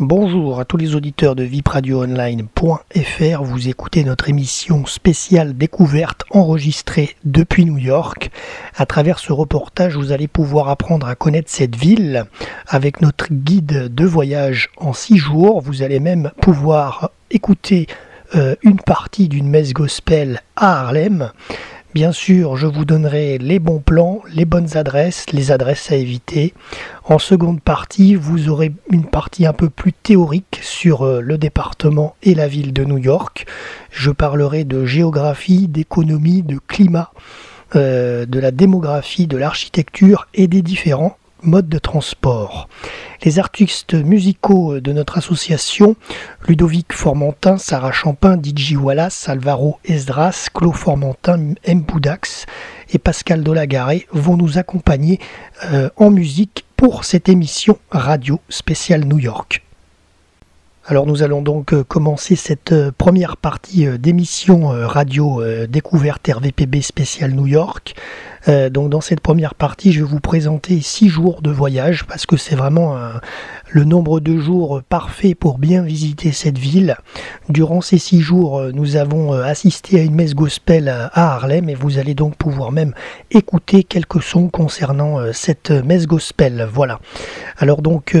Bonjour à tous les auditeurs de vipradioonline.fr, vous écoutez notre émission spéciale découverte enregistrée depuis New York. À travers ce reportage, vous allez pouvoir apprendre à connaître cette ville avec notre guide de voyage en 6 jours. Vous allez même pouvoir écouter une partie d'une messe gospel à Harlem. Bien sûr, je vous donnerai les bons plans, les bonnes adresses, les adresses à éviter. En seconde partie, vous aurez une partie un peu plus théorique sur le département et la ville de New York. Je parlerai de géographie, d'économie, de climat, de la démographie, de l'architecture et des différents modes de transport. Les artistes musicaux de notre association, Ludovic Formentin, Sarah Champin, DJ Wallace, Alvaro Esdras, Clo Formentin, M. Boudax et Pascal Dolhagaray vont nous accompagner en musique pour cette émission radio spéciale New York. Alors nous allons donc commencer cette première partie d'émission radio découverte RVPB spéciale New York. Donc dans cette première partie, je vais vous présenter 6 jours de voyage parce que c'est vraiment le nombre de jours parfait pour bien visiter cette ville. Durant ces 6 jours, nous avons assisté à une messe gospel à Harlem et vous allez donc pouvoir même écouter quelques sons concernant cette messe gospel. Voilà. Alors donc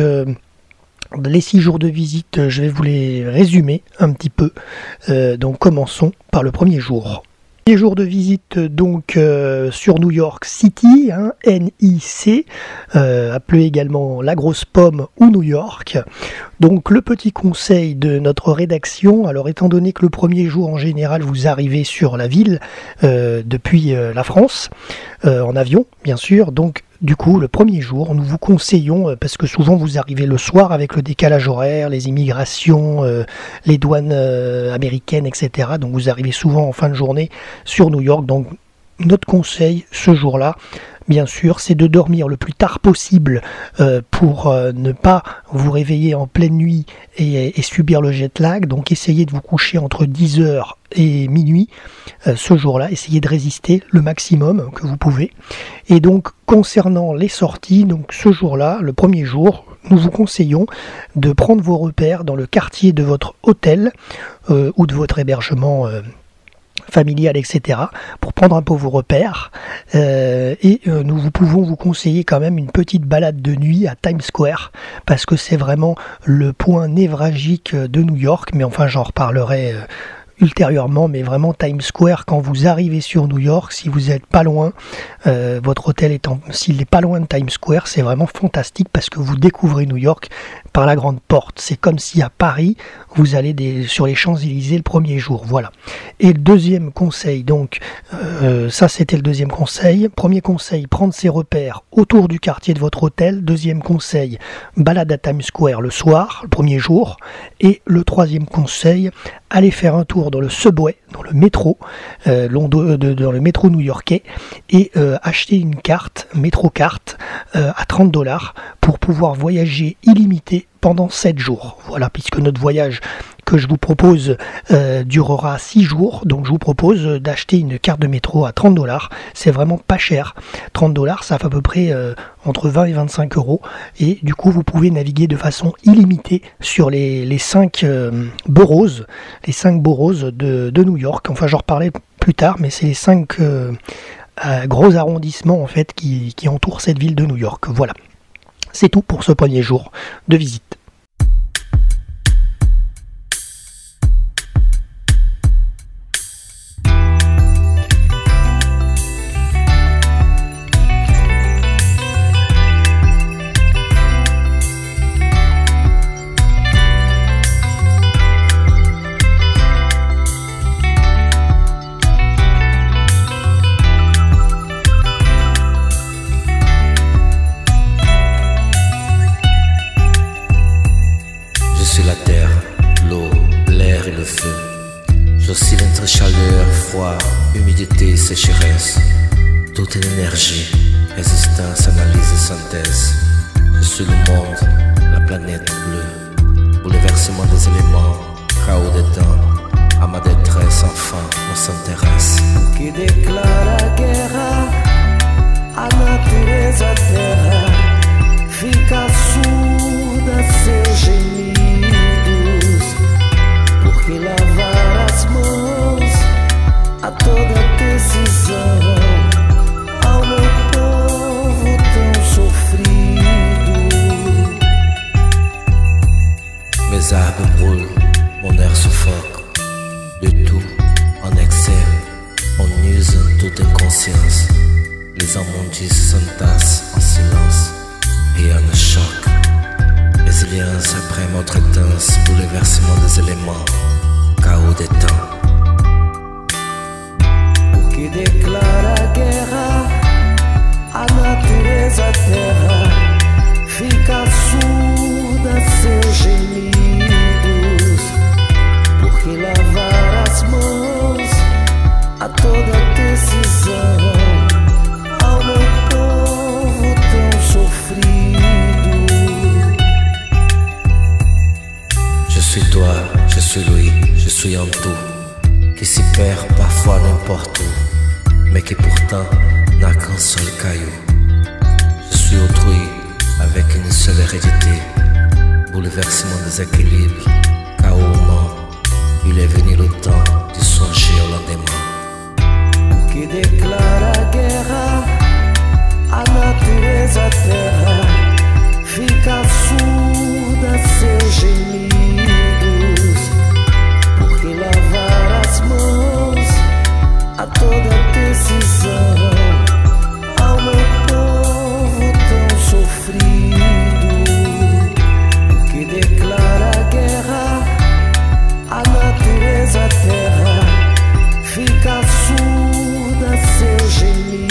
les 6 jours de visite, je vais vous les résumer un petit peu. Donc commençons par le premier jour. Des jours de visite donc sur New York City, hein, NIC, appelé également La Grosse Pomme ou New York. Donc le petit conseil de notre rédaction, alors étant donné que le premier jour en général vous arrivez sur la ville depuis la France, en avion bien sûr, donc du coup, le premier jour, nous vous conseillons, parce que souvent vous arrivez le soir avec le décalage horaire, les immigrations, les douanes américaines, etc. Donc vous arrivez souvent en fin de journée sur New York. Donc notre conseil ce jour-là, bien sûr, c'est de dormir le plus tard possible pour ne pas vous réveiller en pleine nuit et subir le jet lag. Donc essayez de vous coucher entre 10h et minuit ce jour-là. Essayez de résister le maximum que vous pouvez. Et donc concernant les sorties, donc ce jour-là, le premier jour, nous vous conseillons de prendre vos repères dans le quartier de votre hôtel ou de votre hébergement familial, etc., pour prendre un peu vos repères. Nous vous pouvons vous conseiller quand même une petite balade de nuit à Times Square, parce que c'est vraiment le point névralgique de New York, mais enfin j'en reparlerai ultérieurement, mais vraiment Times Square, quand vous arrivez sur New York, si vous n'êtes pas loin, votre hôtel étant, s'il n'est pas loin de Times Square, c'est vraiment fantastique parce que vous découvrez New York par la grande porte. C'est comme si à Paris, vous allez sur les Champs-Élysées le premier jour. Voilà. Et le deuxième conseil, donc, ça c'était le deuxième conseil. Premier conseil, prendre ses repères autour du quartier de votre hôtel. Deuxième conseil, balade à Times Square le soir, le premier jour. Et le troisième conseil, aller faire un tour dans le subway, dans le métro, dans le métro new-yorkais, et acheter une carte, métro-carte, à $30 pour pouvoir voyager illimité pendant 7 jours. Voilà, puisque notre voyage que je vous propose durera 6 jours, donc je vous propose d'acheter une carte de métro à $30, c'est vraiment pas cher. $30, ça fait à peu près entre 20 et 25 euros, et du coup vous pouvez naviguer de façon illimitée sur les 5 boroughs, les 5 boroughs de New York. Enfin, j'en reparlerai plus tard, mais c'est les 5 gros arrondissements en fait qui entourent cette ville de New York. Voilà, c'est tout pour ce premier jour de visite. Sécheresse, toute énergie, résistance, analyse et synthèse. Je suis le monde, la planète bleue, bouleversement des éléments, chaos des temps. À ma détresse, enfant, on s'intéresse. Qui déclare la guerre à la terre, fica surda, ses génies. que lavar as mãos a toda decisão, ao meu povo tão sofrido. Mes arbres brûlent, mon air suffoque, de tout en excès, on use toute inconscience. Les immondices s'entassent en silence, rien ne choque. Résilience après notre intense bouleversement des éléments, chaos des temps. O que declara guerra à natureza terra, fica surda a seus gemidos. Porque lavar as mãos a toda decisão, ao meu povo tão sofrido. Je suis toi, je suis lui, je suis en tout, qui s'y perd parfois n'importe où, mais qui pourtant n'a qu'un seul caillou. Je suis autrui, avec une seule hérédité, bouleversement des équilibres, chaos humain. Il est venu le temps de songer au lendemain. O que declara guerra à natureza terra, fica surda a seus gemidos. Lavar as mãos a toda decisão, ao meu povo tão sofrido, que declara guerra à natureza terra, fica surda a seus gemidos,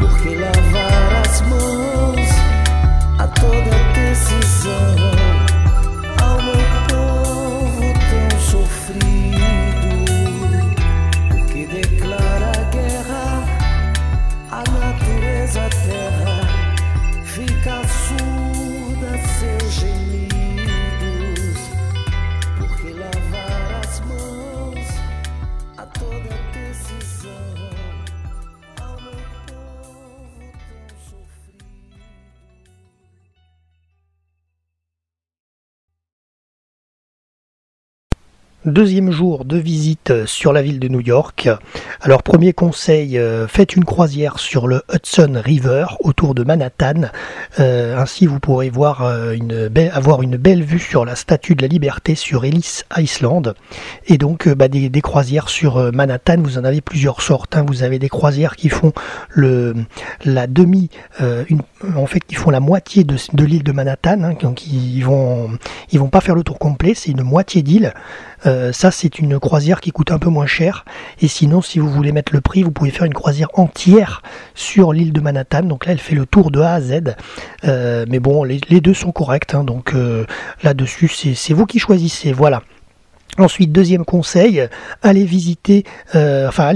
porque lavar as mãos a toda decisão. Deuxième jour de visite sur la ville de New York. Alors premier conseil, faites une croisière sur le Hudson River autour de Manhattan. Ainsi vous pourrez voir avoir une belle vue sur la Statue de la Liberté sur Ellis Island. Et donc des croisières sur Manhattan, vous en avez plusieurs sortes. Hein. Vous avez des croisières qui font qui font la moitié de l'île de Manhattan. Hein. Donc ils vont pas faire le tour complet, c'est une moitié d'île. Ça c'est une croisière qui coûte un peu moins cher, et sinon si vous voulez mettre le prix vous pouvez faire une croisière entière sur l'île de Manhattan, donc là elle fait le tour de A à Z, mais bon les deux sont corrects, hein, donc là-dessus c'est vous qui choisissez, voilà. Ensuite, deuxième conseil, allez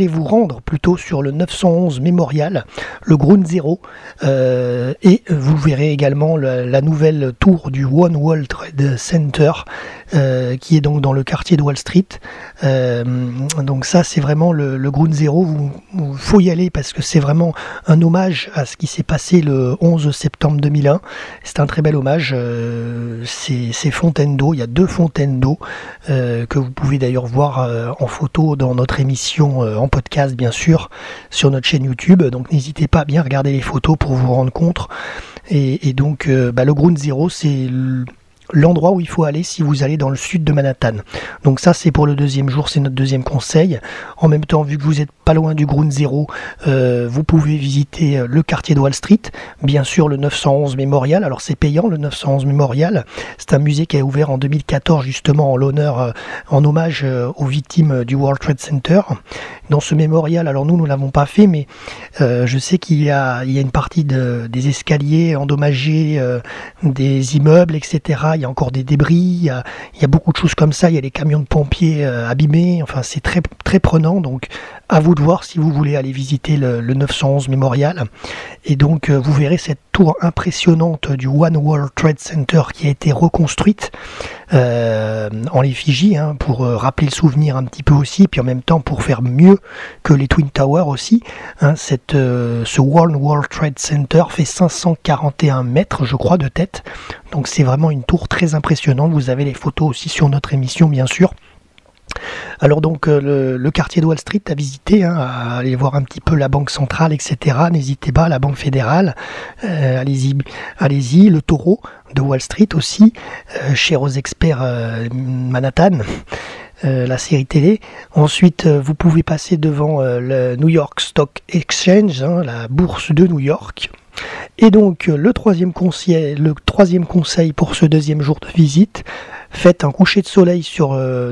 vous rendre plutôt sur le 911 Memorial, le Ground Zero, et vous verrez également la nouvelle tour du One World Trade Center, qui est donc dans le quartier de Wall Street. Donc ça, c'est vraiment le Ground Zero, il faut y aller parce que c'est vraiment un hommage à ce qui s'est passé le 11 septembre 2001. C'est un très bel hommage, c'est fontaine d'eau, il y a 2 fontaines d'eau, que vous pouvez d'ailleurs voir en photo dans notre émission, en podcast bien sûr, sur notre chaîne YouTube. Donc n'hésitez pas à bien regarder les photos pour vous rendre compte. Et donc le Ground Zero, c'est l'endroit où il faut aller si vous allez dans le sud de Manhattan. Donc ça c'est pour le deuxième jour, c'est notre deuxième conseil. En même temps, vu que vous n'êtes pas loin du Ground Zero, vous pouvez visiter le quartier de Wall Street, bien sûr le 911 Memorial. Alors c'est payant le 911 Memorial, c'est un musée qui a ouvert en 2014 justement en hommage aux victimes du World Trade Center. Dans ce mémorial, alors nous l'avons pas fait, mais je sais qu'il y a une partie des escaliers endommagés, des immeubles, etc. Il y a encore des débris, il y a beaucoup de choses comme ça, il y a les camions de pompiers abîmés, enfin c'est très, très prenant, donc à vous de voir si vous voulez aller visiter le 911 Memorial. Et donc vous verrez cette tour impressionnante du One World Trade Center qui a été reconstruite. en l'effigie, hein, pour rappeler le souvenir un petit peu aussi, puis en même temps pour faire mieux que les Twin Towers aussi. Hein, ce One World Trade Center fait 541 mètres, je crois, de tête. Donc c'est vraiment une tour très impressionnante. Vous avez les photos aussi sur notre émission, bien sûr. Alors donc le quartier de Wall Street à visiter, hein, à aller voir un petit peu la banque centrale, etc. N'hésitez pas, la banque fédérale, allez-y, le taureau de Wall Street aussi, cher aux experts Manhattan, la série télé. Ensuite, vous pouvez passer devant le New York Stock Exchange, hein, la bourse de New York. Et donc le troisième conseil pour ce deuxième jour de visite, faites un coucher de soleil en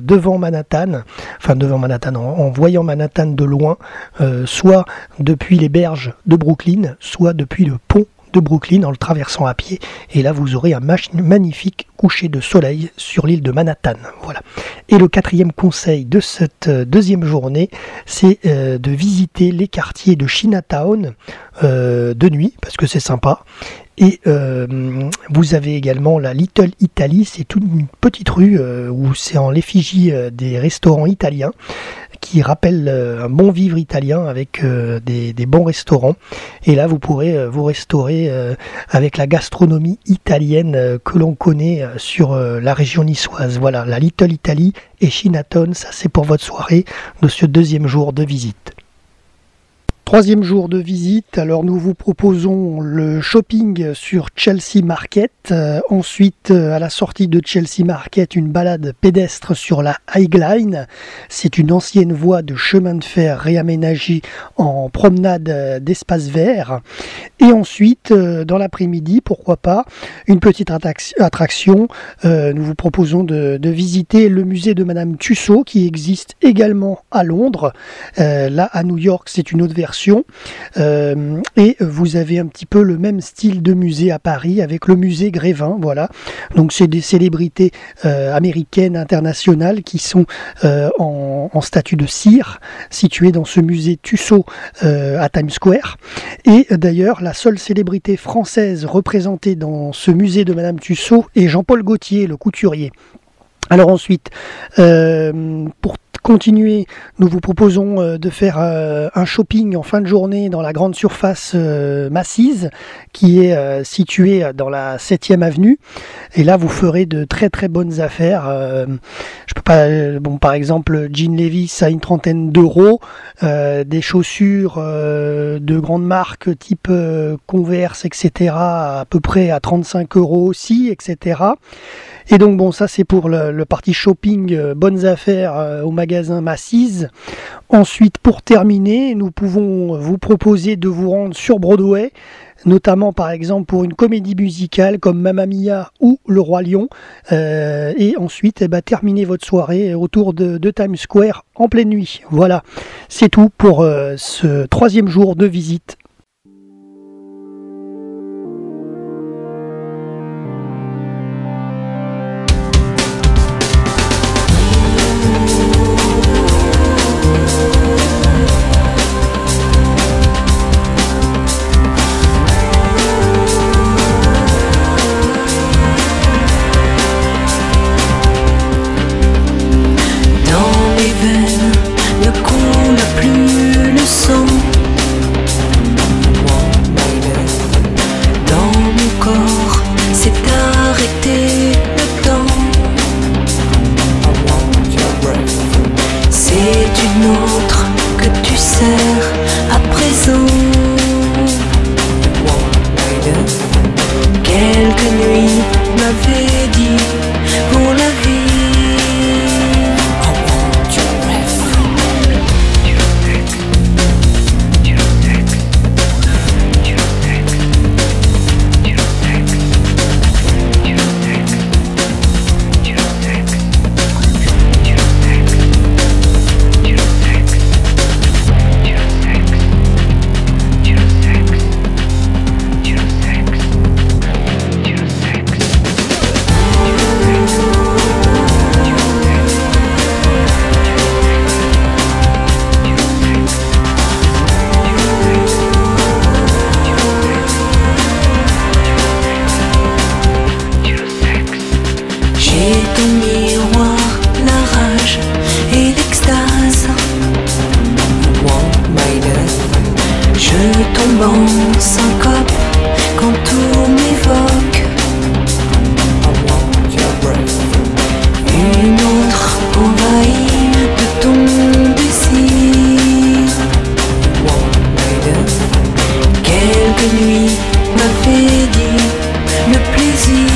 voyant Manhattan de loin, soit depuis les berges de Brooklyn, soit depuis le pont de Brooklyn en le traversant à pied, et là vous aurez un magnifique coucher de soleil sur l'île de Manhattan. Voilà. Et le quatrième conseil de cette deuxième journée, c'est de visiter les quartiers de Chinatown de nuit, parce que c'est sympa. Et vous avez également la Little Italy, c'est toute une petite rue où c'est en l'effigie des restaurants italiens, qui rappelle un bon vivre italien avec des bons restaurants. Et là, vous pourrez vous restaurer avec la gastronomie italienne que l'on connaît sur la région niçoise. Voilà, la Little Italy et Chinatown, ça c'est pour votre soirée de ce deuxième jour de visite. Troisième jour de visite, alors nous vous proposons le shopping sur Chelsea Market, ensuite à la sortie de Chelsea Market, une balade pédestre sur la High Line, c'est une ancienne voie de chemin de fer réaménagée en promenade d'espace vert, et ensuite dans l'après-midi, pourquoi pas, une petite attraction, nous vous proposons de visiter le musée de Madame Tussaud qui existe également à Londres, là à New York c'est une autre version. Et vous avez un petit peu le même style de musée à Paris avec le musée Grévin, voilà. Donc c'est des célébrités américaines, internationales qui sont en statue de cire, situées dans ce musée Tussaud à Times Square. Et d'ailleurs, la seule célébrité française représentée dans ce musée de Madame Tussaud est Jean-Paul Gaultier, le couturier. Alors ensuite, pour continuer, nous vous proposons de faire un shopping en fin de journée dans la grande surface Macy's qui est située dans la 7e avenue, et là vous ferez de très très bonnes affaires. Par exemple, jean Levi's à une trentaine d'euros, des chaussures de grandes marques type Converse, etc. à peu près à 35 € aussi, etc. Et donc bon, ça c'est pour le parti shopping, bonnes affaires au magasin Macy's. Ensuite, pour terminer, nous pouvons vous proposer de vous rendre sur Broadway, notamment par exemple pour une comédie musicale comme Mamma Mia ou Le Roi Lion, et ensuite terminer votre soirée autour de Times Square en pleine nuit. Voilà, c'est tout pour ce troisième jour de visite. Bon syncope quand tout m'évoque une autre envahie de ton désir. Quelques nuits m'avaient dit le plaisir.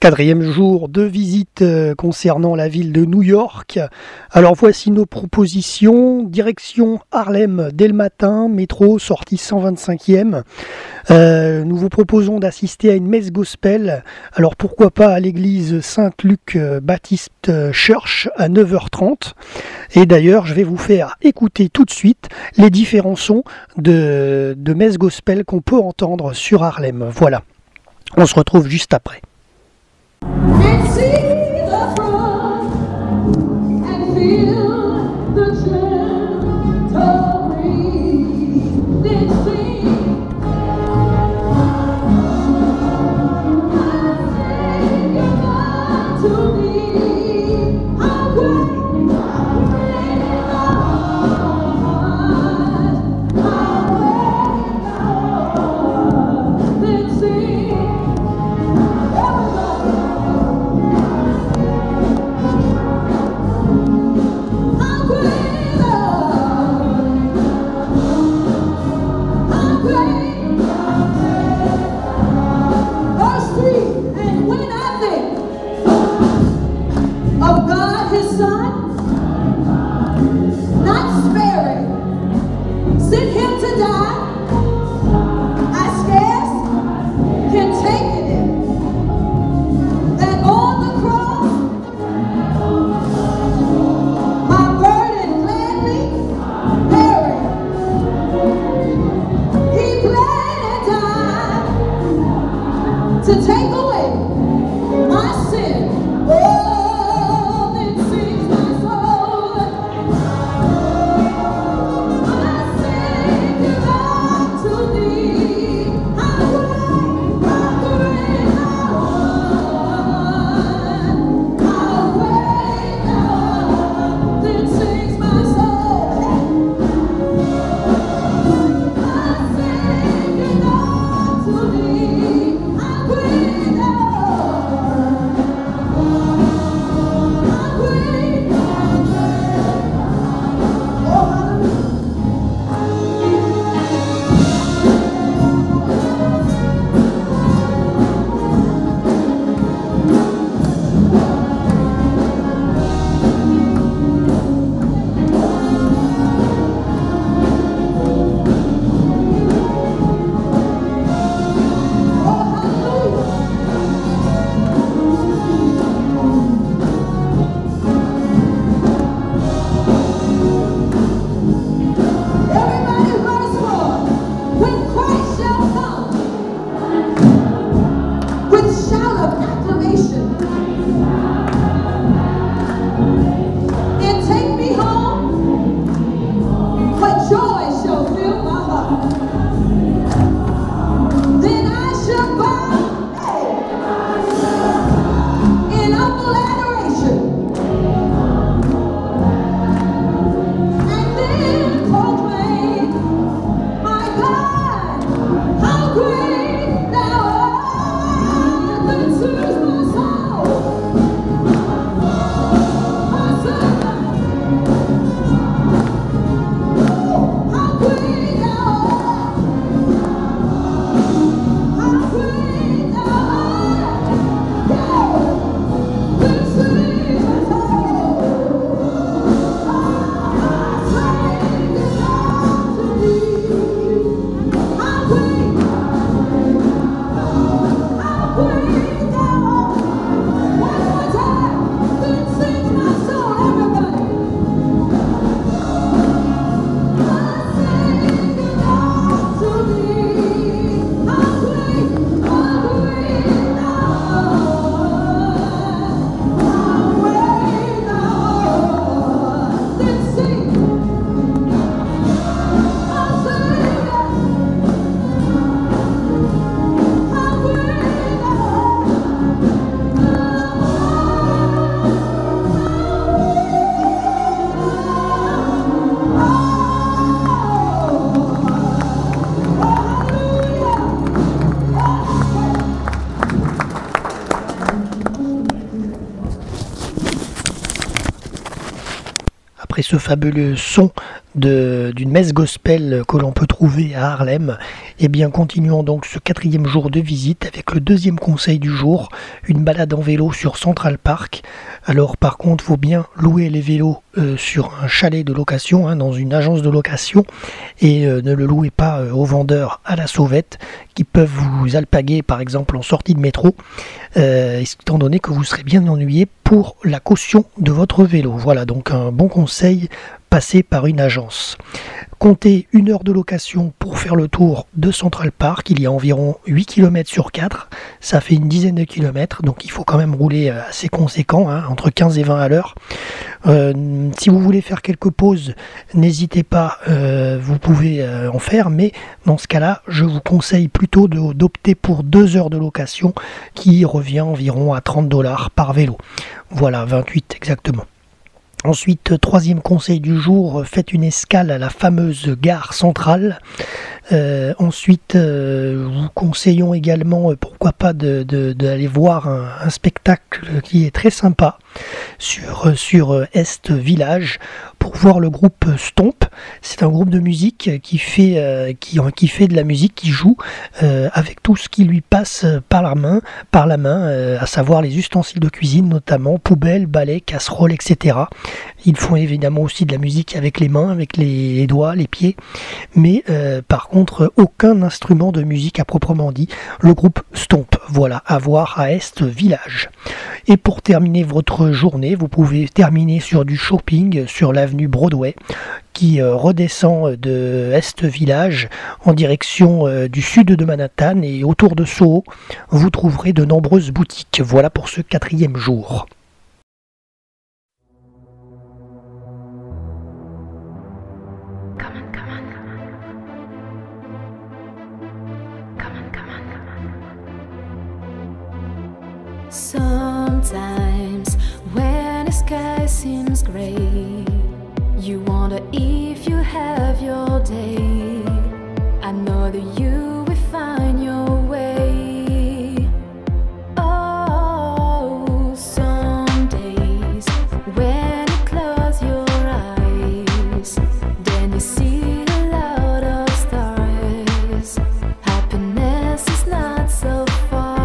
Quatrième jour de visite concernant la ville de New York. Alors voici nos propositions. Direction Harlem dès le matin, métro, sortie 125e. Nous vous proposons d'assister à une messe gospel. Alors pourquoi pas à l'église Saint-Luc Baptiste Church à 9h30. Et d'ailleurs, je vais vous faire écouter tout de suite les différents sons de messe gospel qu'on peut entendre sur Harlem. Voilà, on se retrouve juste après. Let's see the front and feel the gentle breeze. Let's see. I say goodbye to me. Oh, et ce fabuleux son d'une messe gospel que l'on peut trouver à Harlem. Et bien, continuons donc ce quatrième jour de visite avec le deuxième conseil du jour, une balade en vélo sur Central Park. Alors par contre, faut bien louer les vélos sur un chalet de location, dans une agence de location, et ne le louez pas aux vendeurs à la sauvette qui peuvent vous alpaguer par exemple en sortie de métro, étant donné que vous serez bien ennuyé pour la caution de votre vélo. Voilà donc un bon conseil, passé par une agence. Comptez une heure de location pour faire le tour de Central Park. Il y a environ 8 km sur 4. Ça fait une dizaine de kilomètres. Donc il faut quand même rouler assez conséquent, entre 15 et 20 à l'heure. Si vous voulez faire quelques pauses, n'hésitez pas, vous pouvez en faire. Mais dans ce cas-là, je vous conseille plutôt d'opter pour 2 heures de location qui revient environ à 30 $ par vélo. Voilà, 28 exactement. Ensuite, troisième conseil du jour, faites une escale à la fameuse gare centrale. Ensuite, vous conseillons également, pourquoi pas, d'aller voir un spectacle qui est très sympa sur Est Village pour voir le groupe Stomp. C'est un groupe de musique qui fait de la musique, qui joue avec tout ce qui lui passe par la main, à savoir les ustensiles de cuisine notamment, poubelles, balais, casseroles, etc. Ils font évidemment aussi de la musique avec les mains, avec les doigts, les pieds, mais par contre, aucun instrument de musique à proprement dit. Le groupe Stomp, voilà, à voir à Est Village. Et pour terminer votre journée, vous pouvez terminer sur du shopping sur l'avenue Broadway, qui redescend de Est Village en direction du sud de Manhattan, et autour de Soho, vous trouverez de nombreuses boutiques. Voilà pour ce quatrième jour. Sometimes when the sky seems grey, you wonder if you have your day. I know that you will find your way. Oh, some days when you close your eyes, then you see a lot of stars. Happiness is not so far.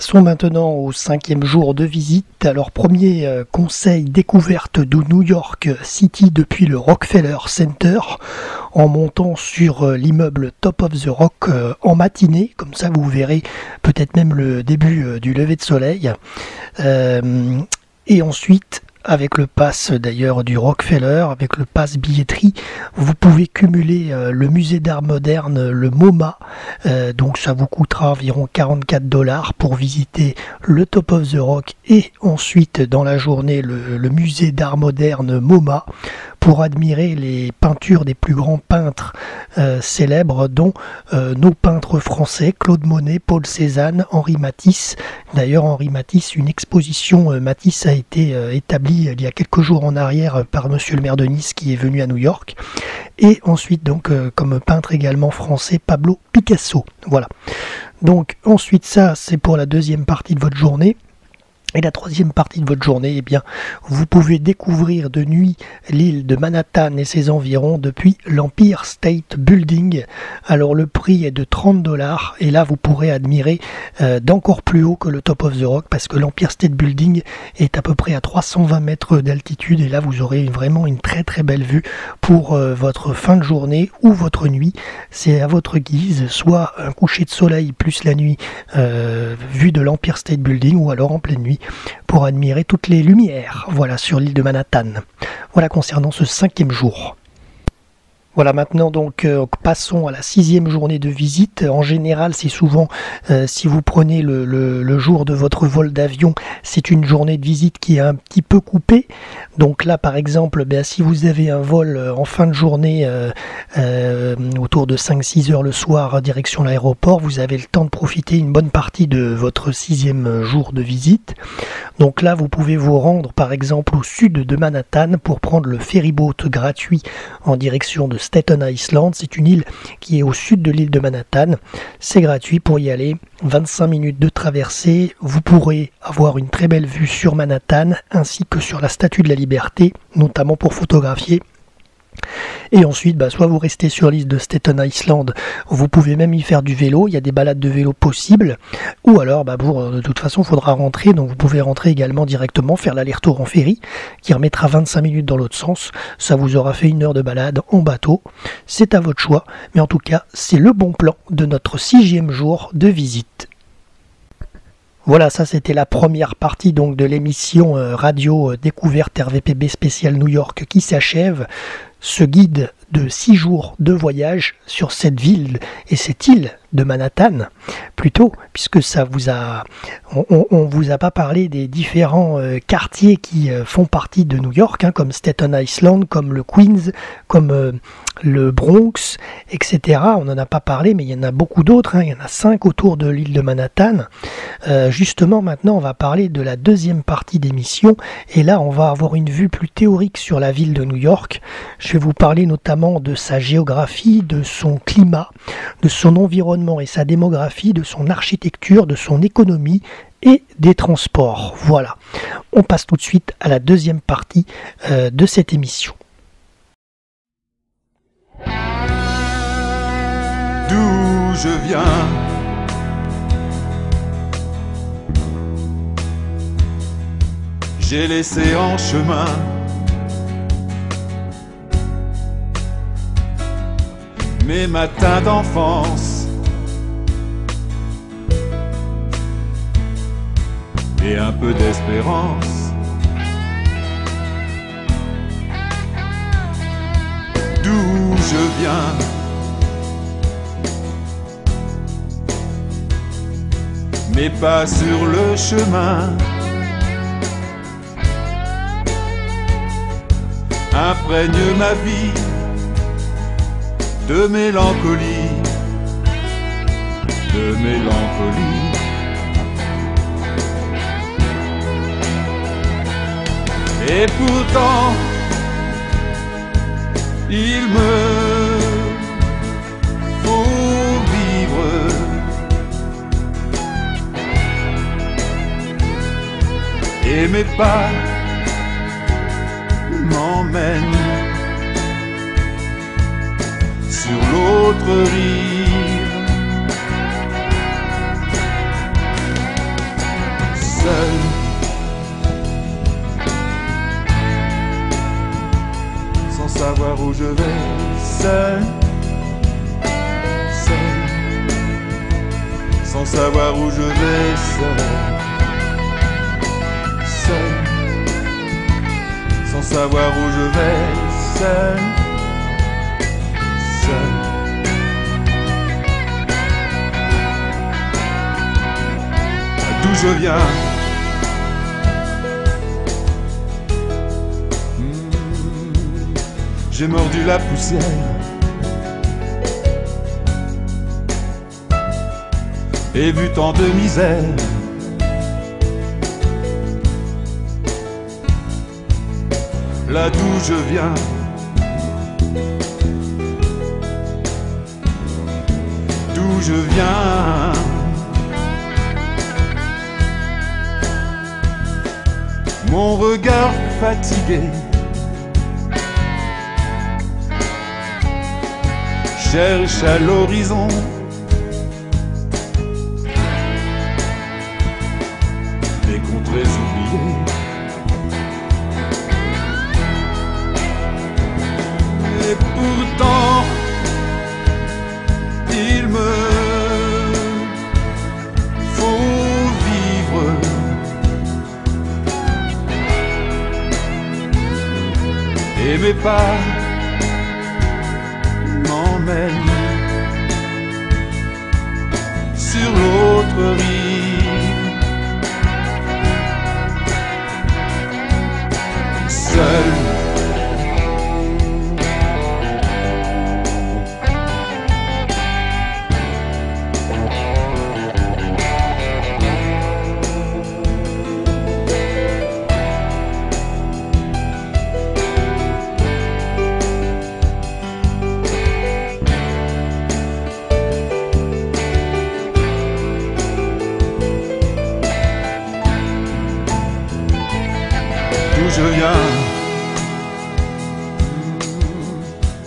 Passons maintenant au cinquième jour de visite. Alors premier conseil découverte de New York City depuis le Rockefeller Center en montant sur l'immeuble Top of the Rock en matinée. Comme ça vous verrez peut-être même le début du lever de soleil. Et ensuite, avec le pass d'ailleurs du Rockefeller, avec le pass billetterie, vous pouvez cumuler le musée d'art moderne, le MoMA. Donc ça vous coûtera environ $44 pour visiter le Top of the Rock et ensuite dans la journée le musée d'art moderne MoMA pour admirer les peintures des plus grands peintres célèbres, dont nos peintres français, Claude Monet, Paul Cézanne, Henri Matisse. D'ailleurs, Henri Matisse, une exposition Matisse a été établie il y a quelques jours en arrière par monsieur le maire de Nice qui est venu à New York. Et ensuite, donc, comme peintre également français, Pablo Picasso. Voilà. Donc, ensuite, ça, c'est pour la deuxième partie de votre journée. Et la troisième partie de votre journée, eh bien, vous pouvez découvrir de nuit l'île de Manhattan et ses environs depuis l'Empire State Building. Alors le prix est de $30 et là vous pourrez admirer d'encore plus haut que le Top of the Rock parce que l'Empire State Building est à peu près à 320 mètres d'altitude et là vous aurez vraiment une très très belle vue pour votre fin de journée ou votre nuit. C'est à votre guise, soit un coucher de soleil plus la nuit vue de l'Empire State Building ou alors en pleine nuit pour admirer toutes les lumières, voilà, sur l'île de Manhattan. Voilà concernant ce cinquième jour. Voilà, maintenant donc passons à la sixième journée de visite. En général, c'est souvent, si vous prenez le jour de votre vol d'avion, c'est une journée de visite qui est un petit peu coupée. Donc là, par exemple, ben, si vous avez un vol en fin de journée, autour de 5-6 heures le soir, direction l'aéroport, vous avez le temps de profiter une bonne partie de votre sixième jour de visite. Donc là, vous pouvez vous rendre, par exemple, au sud de Manhattan pour prendre le ferryboat gratuit en direction de Staten Island. C'est une île qui est au sud de l'île de Manhattan. C'est gratuit pour y aller. 25 minutes de traversée. Vous pourrez avoir une très belle vue sur Manhattan ainsi que sur la Statue de la Liberté, notamment pour photographier. Et ensuite, bah, soit vous restez sur l'île de Staten Island, vous pouvez même y faire du vélo, il y a des balades de vélo possibles, ou alors bah, de toute façon il faudra rentrer, donc vous pouvez rentrer également directement, faire l'aller-retour en ferry, qui remettra 25 minutes dans l'autre sens, ça vous aura fait une heure de balade en bateau, c'est à votre choix, mais en tout cas c'est le bon plan de notre sixième jour de visite. Voilà, ça c'était la première partie donc de l'émission radio découverte RVPB spécial New York qui s'achève. Ce guide de 6 jours de voyage sur cette ville et cette île de Manhattan, plutôt, puisque ça vous a, on vous a pas parlé des différents quartiers qui font partie de New York, hein, comme Staten Island, comme le Queens, comme le Bronx, etc. On n'en a pas parlé, mais il y en a beaucoup d'autres, hein, il y en a 5 autour de l'île de Manhattan. Justement, maintenant, on va parler de la deuxième partie d'émission, et là, on va avoir une vue plus théorique sur la ville de New York. Je vais vous parler notamment de sa géographie, de son climat, de son environnement, et sa démographie, de son architecture, de son économie et des transports. Voilà, on passe tout de suite à la deuxième partie de cette émission. D'où je viens, j'ai laissé en chemin mes matins d'enfance et un peu d'espérance. D'où je viens, mes pas sur le chemin, imprègne ma vie de mélancolie, de mélancolie. Et pourtant, il me faut vivre. Et mes pas m'emmènent sur l'autre rive. savoir où je vais, seul, seul, sans savoir où je vais, seul, seul, sans savoir où je vais, seul, seul. D'où je viens, j'ai mordu la poussière, et vu tant de misère, là d'où je viens, d'où je viens. Mon regard fatigué cherche à l'horizon des contrées oubliées. Et pourtant, il me faut vivre. Et mes pas m'emmènent sur l'autre rive. Seul, je viens,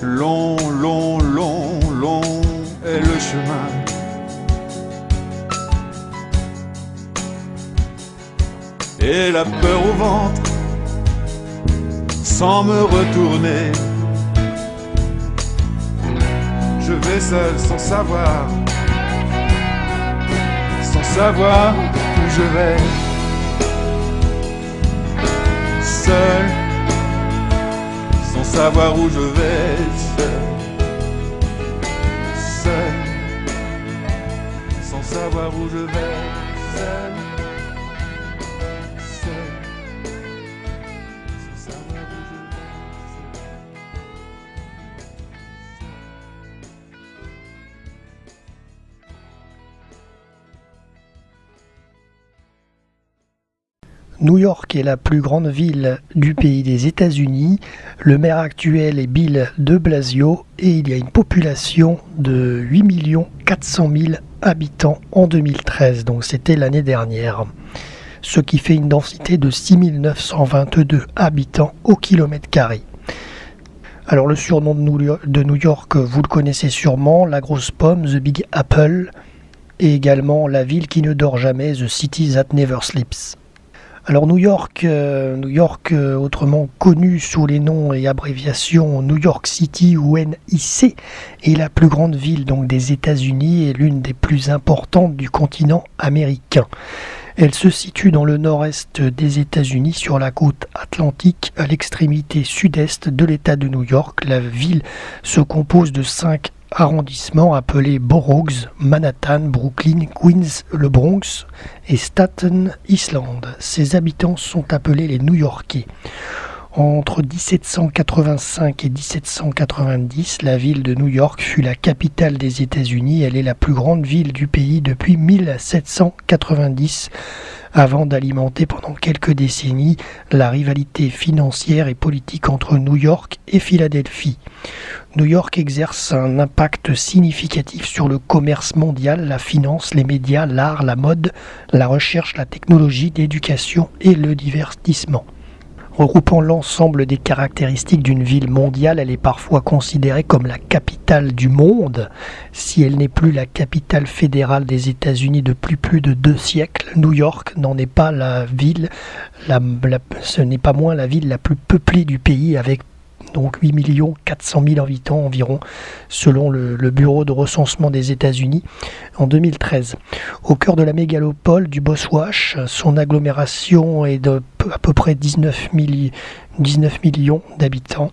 long, long, long, long est le chemin, et la peur au ventre, sans me retourner, je vais seul sans savoir où je vais. Seul, sans savoir où je vais, seul, seul, sans savoir où je vais, seul, seul, sans savoir où je vais. New York est la plus grande ville du pays des États-Unis. Le maire actuel est Bill de Blasio et il y a une population de 8 400 000 habitants en 2013, donc c'était l'année dernière, ce qui fait une densité de 6 922 habitants au kilomètre carré. Alors le surnom de New York, vous le connaissez sûrement, la grosse pomme, The Big Apple, et également la ville qui ne dort jamais, The City That Never Sleeps. Alors New York, autrement connu sous les noms et abréviations New York City ou NYC, est la plus grande ville donc des États-Unis et l'une des plus importantes du continent américain. Elle se situe dans le nord-est des États-Unis, sur la côte atlantique, à l'extrémité sud-est de l'État de New York. La ville se compose de 5 arrondissements appelés Boroughs, Manhattan, Brooklyn, Queens, le Bronx et Staten Island. Ses habitants sont appelés les New-Yorkais. Entre 1785 et 1790, la ville de New York fut la capitale des États-Unis. Elle est la plus grande ville du pays depuis 1790, avant d'alimenter pendant quelques décennies la rivalité financière et politique entre New York et Philadelphie. New York exerce un impact significatif sur le commerce mondial, la finance, les médias, l'art, la mode, la recherche, la technologie, l'éducation et le divertissement. Regroupant l'ensemble des caractéristiques d'une ville mondiale, elle est parfois considérée comme la capitale du monde. Si elle n'est plus la capitale fédérale des États-Unis depuis plus de 2 siècles, New York n'en est pas la ville, ce n'est pas moins la ville la plus peuplée du pays, avec donc 8 400 000 habitants environ, selon le bureau de recensement des États-Unis en 2013. Au cœur de la mégalopole du Boswash, son agglomération est de à peu près 19 millions d'habitants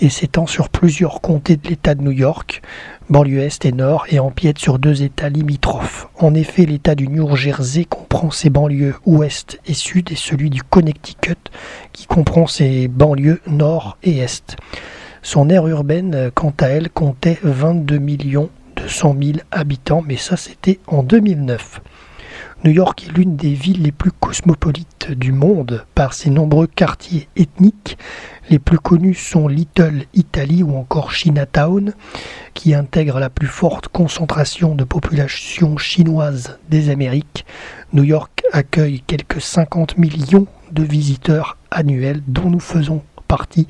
et s'étend sur plusieurs comtés de l'État de New York, banlieue Est et Nord, et empiète sur deux États limitrophes. En effet, l'État du New Jersey comprend ses banlieues Ouest et Sud, et celui du Connecticut qui comprend ses banlieues Nord et Est. Son aire urbaine, quant à elle, comptait 22 200 000 habitants, mais ça c'était en 2009. New York est l'une des villes les plus cosmopolites du monde par ses nombreux quartiers ethniques. Les plus connus sont Little Italy ou encore Chinatown, qui intègre la plus forte concentration de population chinoise des Amériques. New York accueille quelques 50 millions de visiteurs annuels, dont nous faisons partie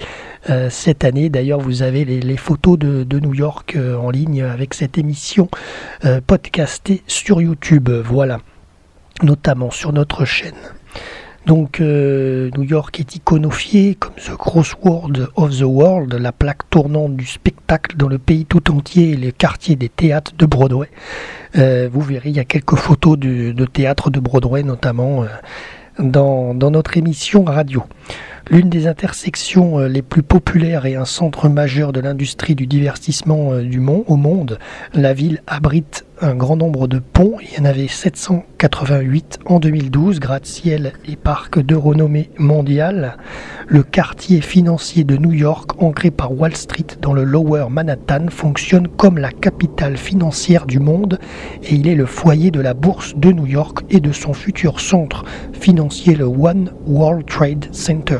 cette année. D'ailleurs, vous avez les photos de New York en ligne avec cette émission podcastée sur YouTube. Voilà, notamment sur notre chaîne. Donc New York est iconophié comme The Crossroads of the World, la plaque tournante du spectacle dans le pays tout entier et les quartiers des théâtres de Broadway. Vous verrez, il y a quelques photos de théâtres de Broadway, notamment dans notre émission radio. L'une des intersections les plus populaires et un centre majeur de l'industrie du divertissement au monde, la ville abrite un grand nombre de ponts. Il y en avait 788 en 2012, gratte-ciel et parcs de renommée mondiale. Le quartier financier de New York, ancré par Wall Street dans le Lower Manhattan, fonctionne comme la capitale financière du monde et il est le foyer de la bourse de New York et de son futur centre financier, le One World Trade Center.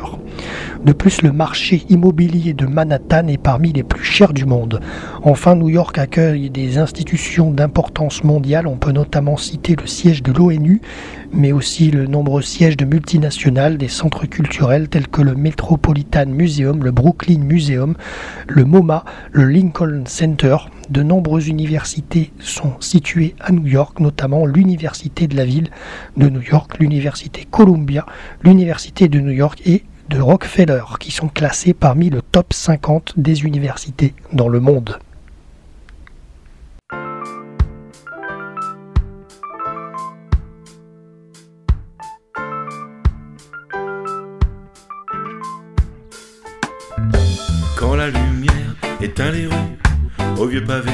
De plus, le marché immobilier de Manhattan est parmi les plus chers du monde. Enfin, New York accueille des institutions d'importance mondiale. On peut notamment citer le siège de l'ONU, mais aussi le nombreux sièges de multinationales, des centres culturels tels que le Metropolitan Museum, le Brooklyn Museum, le MoMA, le Lincoln Center. De nombreuses universités sont situées à New York, notamment l'Université de la ville de New York, l'Université Columbia, l'Université de New York et de Rockefeller, qui sont classés parmi le top 50 des universités dans le monde. Quand la lumière éteint les rues au vieux pavé,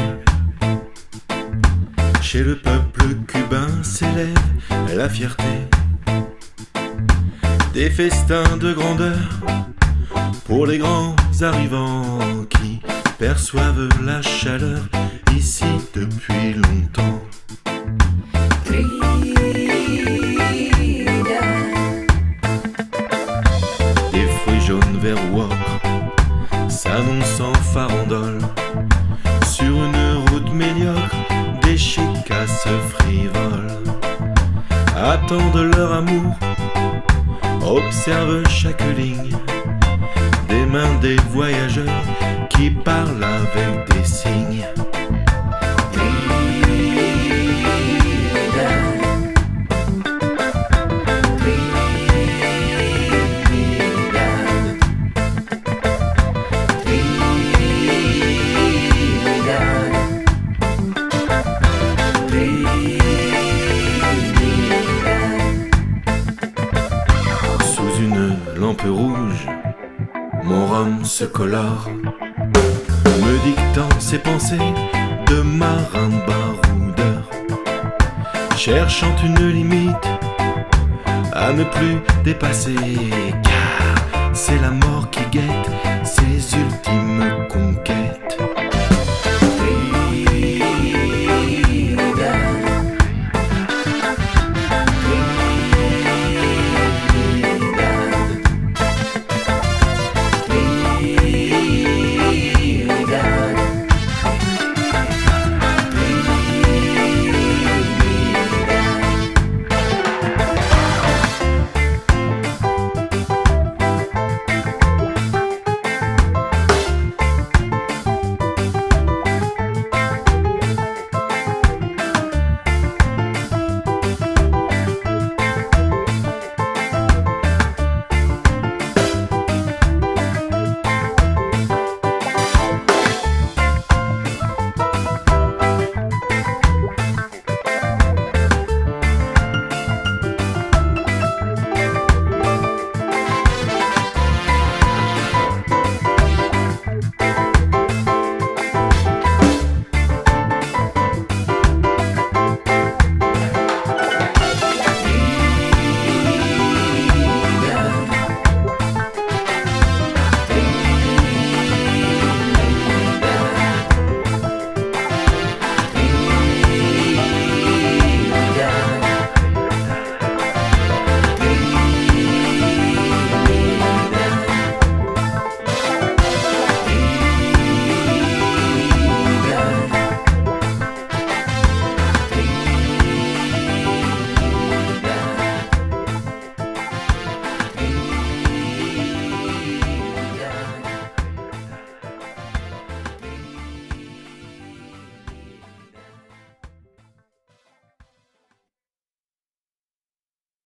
chez le peuple cubain s'élève la fierté. Des festins de grandeur pour les grands arrivants qui perçoivent la chaleur ici depuis longtemps. Des fruits jaunes, verts ou ocres s'annoncent en farandole sur une route médiocre. Des chicasses frivoles attendent leur amour. Observe chaque ligne des mains des voyageurs qui parlent avec des signes. Rouge, mon rhum se colore, me dictant ses pensées de marin baroudeur, cherchant une limite à ne plus dépasser, car c'est la mort qui guette ses ultimes conquêtes.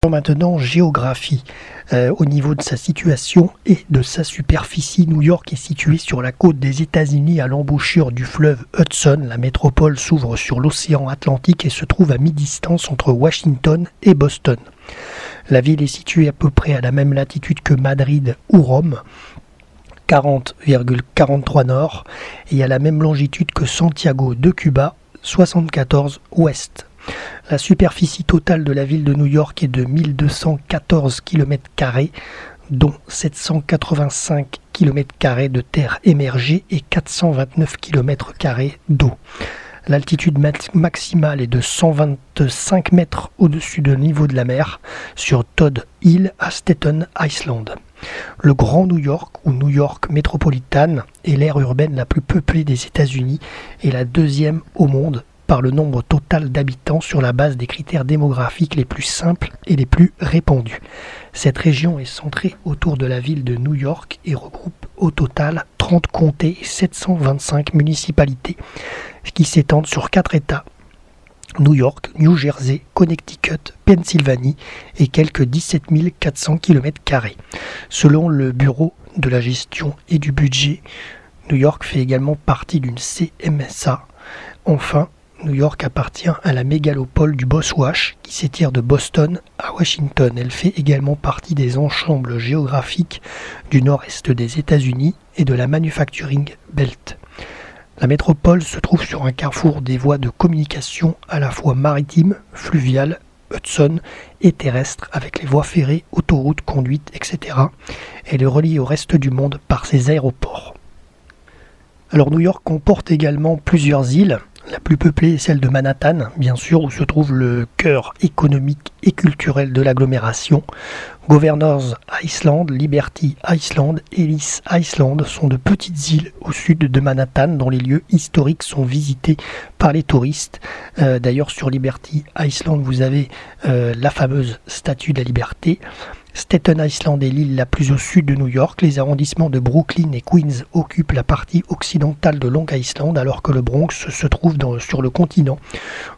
Maintenant, géographie. Au niveau de sa situation et de sa superficie, New York est située sur la côte des États-Unis à l'embouchure du fleuve Hudson. La métropole s'ouvre sur l'océan Atlantique et se trouve à mi-distance entre Washington et Boston. La ville est située à peu près à la même latitude que Madrid ou Rome, 40,43 nord, et à la même longitude que Santiago de Cuba, 74 ouest. La superficie totale de la ville de New York est de 1214 km², dont 785 km² de terre émergée et 429 km² d'eau. L'altitude maximale est de 125 mètres au-dessus du niveau de la mer, sur Todd Hill à Staten Island. Le Grand New York, ou New York métropolitaine, est l'aire urbaine la plus peuplée des États-Unis et la deuxième au monde par le nombre total d'habitants sur la base des critères démographiques les plus simples et les plus répandus. Cette région est centrée autour de la ville de New York et regroupe au total 30 comtés et 725 municipalités qui s'étendent sur 4 États, New York, New Jersey, Connecticut, Pennsylvanie et quelques 17 400 km². Selon le Bureau de la gestion et du budget, New York fait également partie d'une CMSA. Enfin, New York appartient à la mégalopole du Boswash qui s'étire de Boston à Washington. Elle fait également partie des ensembles géographiques du nord-est des États-Unis et de la Manufacturing Belt. La métropole se trouve sur un carrefour des voies de communication à la fois maritimes, fluviales, Hudson et terrestres avec les voies ferrées, autoroutes, conduites, etc. Elle est reliée au reste du monde par ses aéroports. Alors New York comporte également plusieurs îles. La plus peuplée est celle de Manhattan, bien sûr, où se trouve le cœur économique et culturel de l'agglomération. Governors Island, Liberty Island, Ellis Island sont de petites îles au sud de Manhattan dont les lieux historiques sont visités par les touristes. D'ailleurs, sur Liberty Island, vous avez la fameuse Statue de la Liberté. Staten Island est l'île la plus au sud de New York. Les arrondissements de Brooklyn et Queens occupent la partie occidentale de Long Island, alors que le Bronx se trouve sur le continent,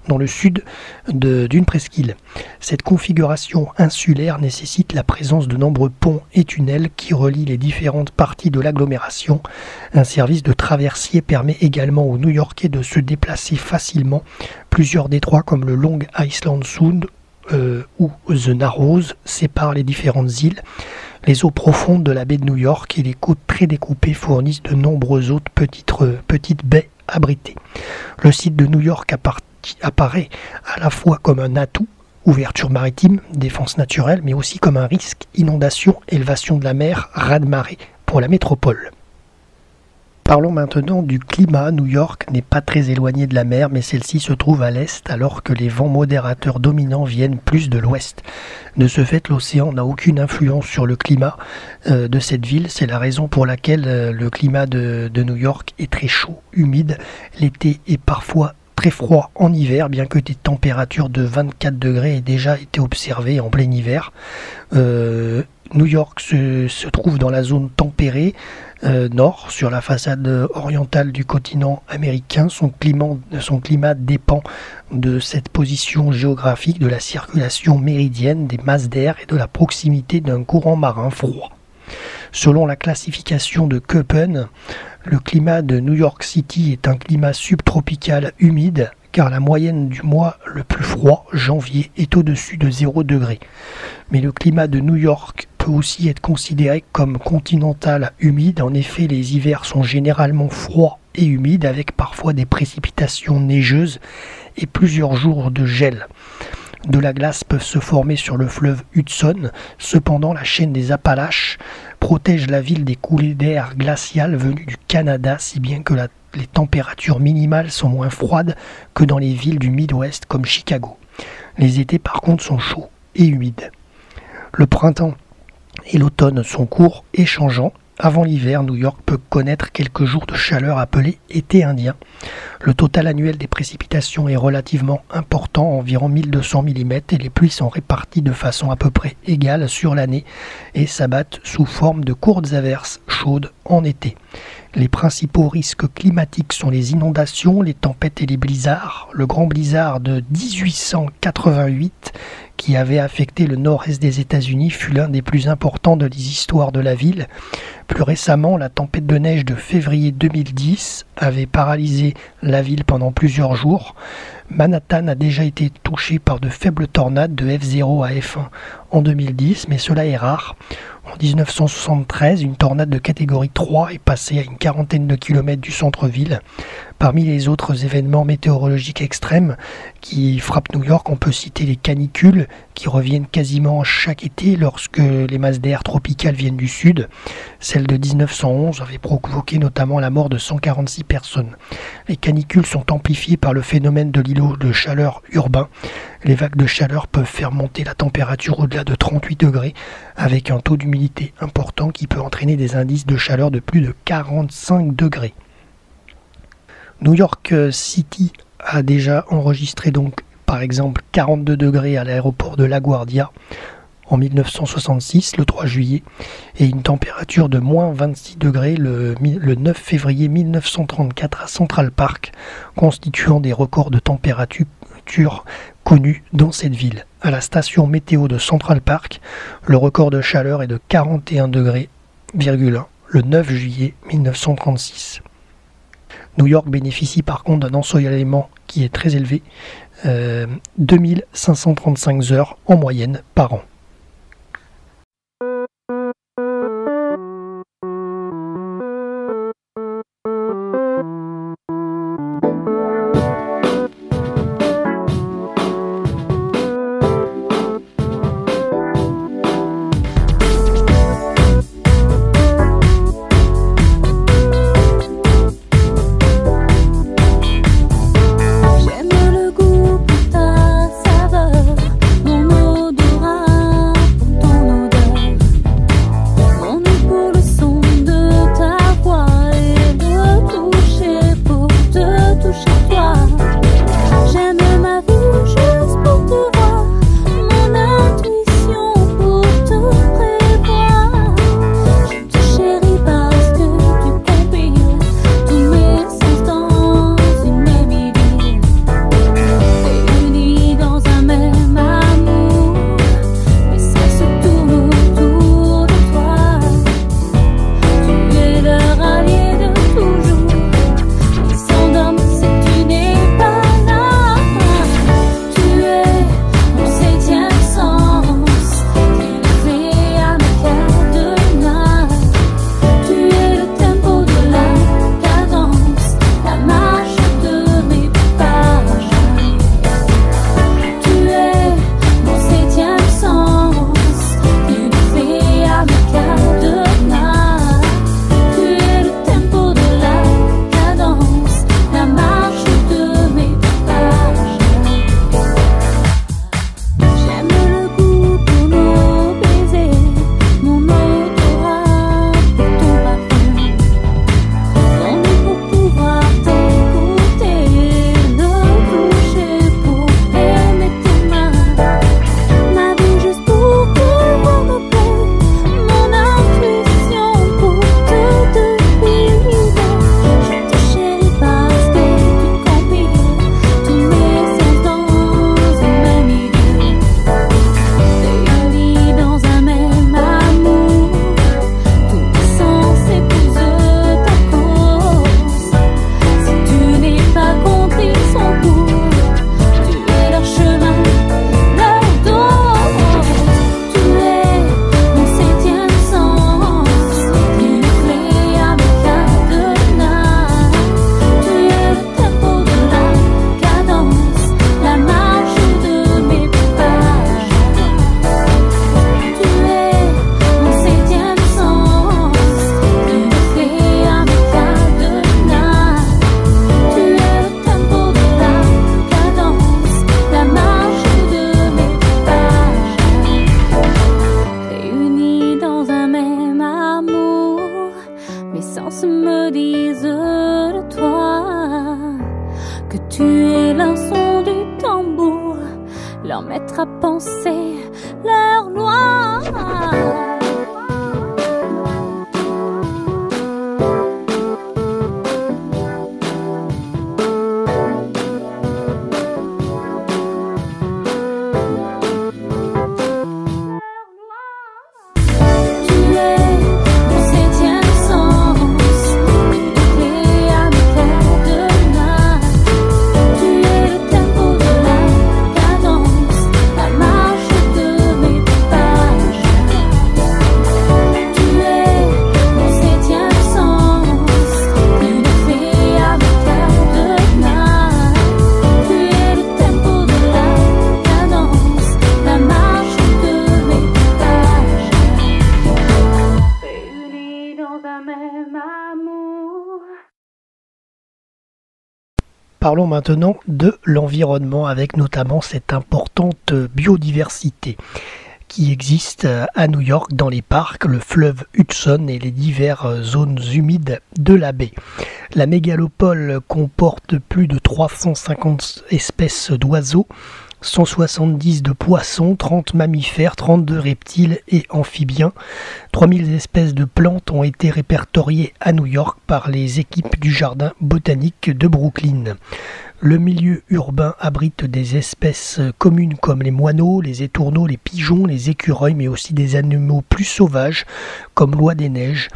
dans le sud d'une presqu'île. Cette configuration insulaire nécessite la présence de nombreux ponts et tunnels qui relient les différentes parties de l'agglomération. Un service de traversier permet également aux New-Yorkais de se déplacer facilement. Plusieurs détroits comme le Long Island Sound ou The Narrows séparent les différentes îles. Les eaux profondes de la baie de New York et les côtes très découpées fournissent de nombreuses autres petites baies abritées. Le site de New York apparaît à la fois comme un atout, ouverture maritime, défense naturelle, mais aussi comme un risque, inondation, élevation de la mer, raz-de-marée pour la métropole. Parlons maintenant du climat. New York n'est pas très éloignée de la mer, mais celle-ci se trouve à l'est, alors que les vents modérateurs dominants viennent plus de l'ouest. De ce fait, l'océan n'a aucune influence sur le climat de cette ville. C'est la raison pour laquelle le climat de New York est très chaud, humide. L'été est parfois très froid en hiver, bien que des températures de 24 degrés aient déjà été observées en plein hiver. New York se trouve dans la zone tempérée nord, sur la façade orientale du continent américain. Son climat dépend de cette position géographique, de la circulation méridienne, des masses d'air et de la proximité d'un courant marin froid. Selon la classification de Köppen, le climat de New York City est un climat subtropical humide car la moyenne du mois le plus froid, janvier, est au-dessus de 0 degré. Mais le climat de New York peut aussi être considéré comme continental humide. En effet, les hivers sont généralement froids et humides avec parfois des précipitations neigeuses et plusieurs jours de gel. De la glace peut se former sur le fleuve Hudson. Cependant, la chaîne des Appalaches protège la ville des coulées d'air glaciales venues du Canada, si bien que les températures minimales sont moins froides que dans les villes du Midwest comme Chicago. Les étés par contre sont chauds et humides. Le printemps et l'automne sont courts et changeants. Avant l'hiver, New York peut connaître quelques jours de chaleur appelés été indien. Le total annuel des précipitations est relativement important, environ 1200 mm, et les pluies sont réparties de façon à peu près égale sur l'année et s'abattent sous forme de courtes averses chaudes en été. Les principaux risques climatiques sont les inondations, les tempêtes et les blizzards. Le grand blizzard de 1888, qui avait affecté le nord-est des États-Unis, fut l'un des plus importants de l'histoire de la ville. Plus récemment, la tempête de neige de février 2010 avait paralysé la ville pendant plusieurs jours. Manhattan a déjà été touché par de faibles tornades de F0 à F1 en 2010, mais cela est rare. En 1973, une tornade de catégorie 3 est passée à une quarantaine de kilomètres du centre-ville. Parmi les autres événements météorologiques extrêmes qui frappent New York, on peut citer les canicules qui reviennent quasiment chaque été lorsque les masses d'air tropicales viennent du sud. Celle de 1911 avait provoqué notamment la mort de 146 personnes. Les canicules sont amplifiées par le phénomène de l'îlot de chaleur urbain. Les vagues de chaleur peuvent faire monter la température au-delà de 38 degrés avec un taux d'humidité important qui peut entraîner des indices de chaleur de plus de 45 degrés. New York City a déjà enregistré donc par exemple 42 degrés à l'aéroport de LaGuardia en 1966, le 3 juillet, et une température de moins 26 degrés le 9 février 1934 à Central Park, constituant des records de température connus dans cette ville. À la station météo de Central Park, le record de chaleur est de 41 degrés, le 9 juillet 1936. New York bénéficie par contre d'un ensoleillement qui est très élevé, 2535 heures en moyenne par an. Parlons maintenant de l'environnement, avec notamment cette importante biodiversité qui existe à New York dans les parcs, le fleuve Hudson et les diverses zones humides de la baie. La mégalopole comporte plus de 350 espèces d'oiseaux, 170 de poissons, 30 mammifères, 32 reptiles et amphibiens. 3000 espèces de plantes ont été répertoriées à New York par les équipes du jardin botanique de Brooklyn. Le milieu urbain abrite des espèces communes comme les moineaux, les étourneaux, les pigeons, les écureuils, mais aussi des animaux plus sauvages comme l'oie des neiges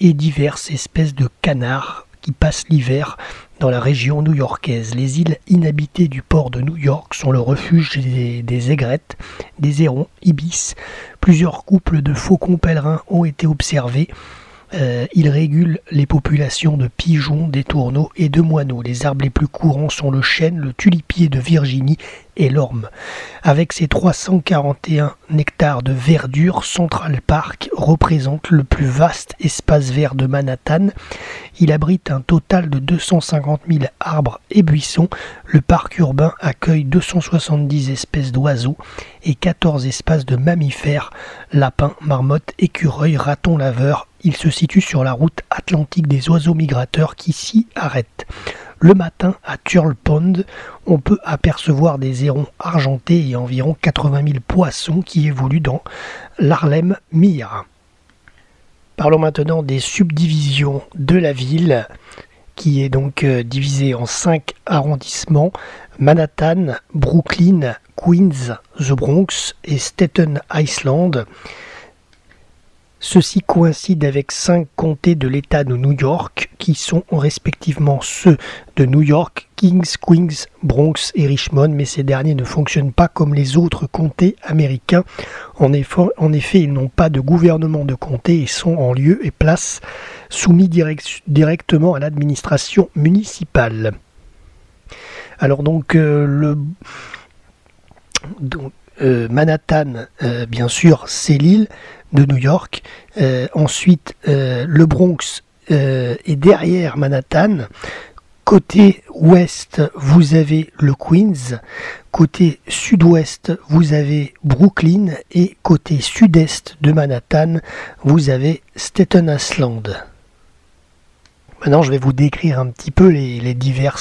et diverses espèces de canards qui passent l'hiver dans la région new-yorkaise. Les îles inhabitées du port de New York sont le refuge des aigrettes, des hérons, ibis. Plusieurs couples de faucons pèlerins ont été observés. Ils régulent les populations de pigeons, d'étourneaux et de moineaux. Les arbres les plus courants sont le chêne, le tulipier de Virginie et l'orme. Avec ses 341 hectares de verdure, Central Park représente le plus vaste espace vert de Manhattan. Il abrite un total de 250 000 arbres et buissons. Le parc urbain accueille 270 espèces d'oiseaux et 14 espèces de mammifères, lapins, marmottes, écureuils, ratons laveurs. Il se situe sur la route atlantique des oiseaux migrateurs qui s'y arrêtent. Le matin, à Turtle Pond, on peut apercevoir des hérons argentés et environ 80 000 poissons qui évoluent dans l'Harlem Mere. Parlons maintenant des subdivisions de la ville, qui est donc divisée en 5 arrondissements: Manhattan, Brooklyn, Queens, The Bronx et Staten Island. Ceci coïncide avec 5 comtés de l'État de New York, qui sont respectivement ceux de New York, Kings, Queens, Bronx et Richmond, mais ces derniers ne fonctionnent pas comme les autres comtés américains. En effet, ils n'ont pas de gouvernement de comté et sont en lieu et place soumis directement à l'administration municipale. Alors Manhattan, bien sûr, c'est l'île de New York. Ensuite, le Bronx est derrière Manhattan. Côté ouest, vous avez le Queens. Côté sud-ouest, vous avez Brooklyn. Et côté sud-est de Manhattan, vous avez Staten Island. Maintenant, je vais vous décrire un petit peu les divers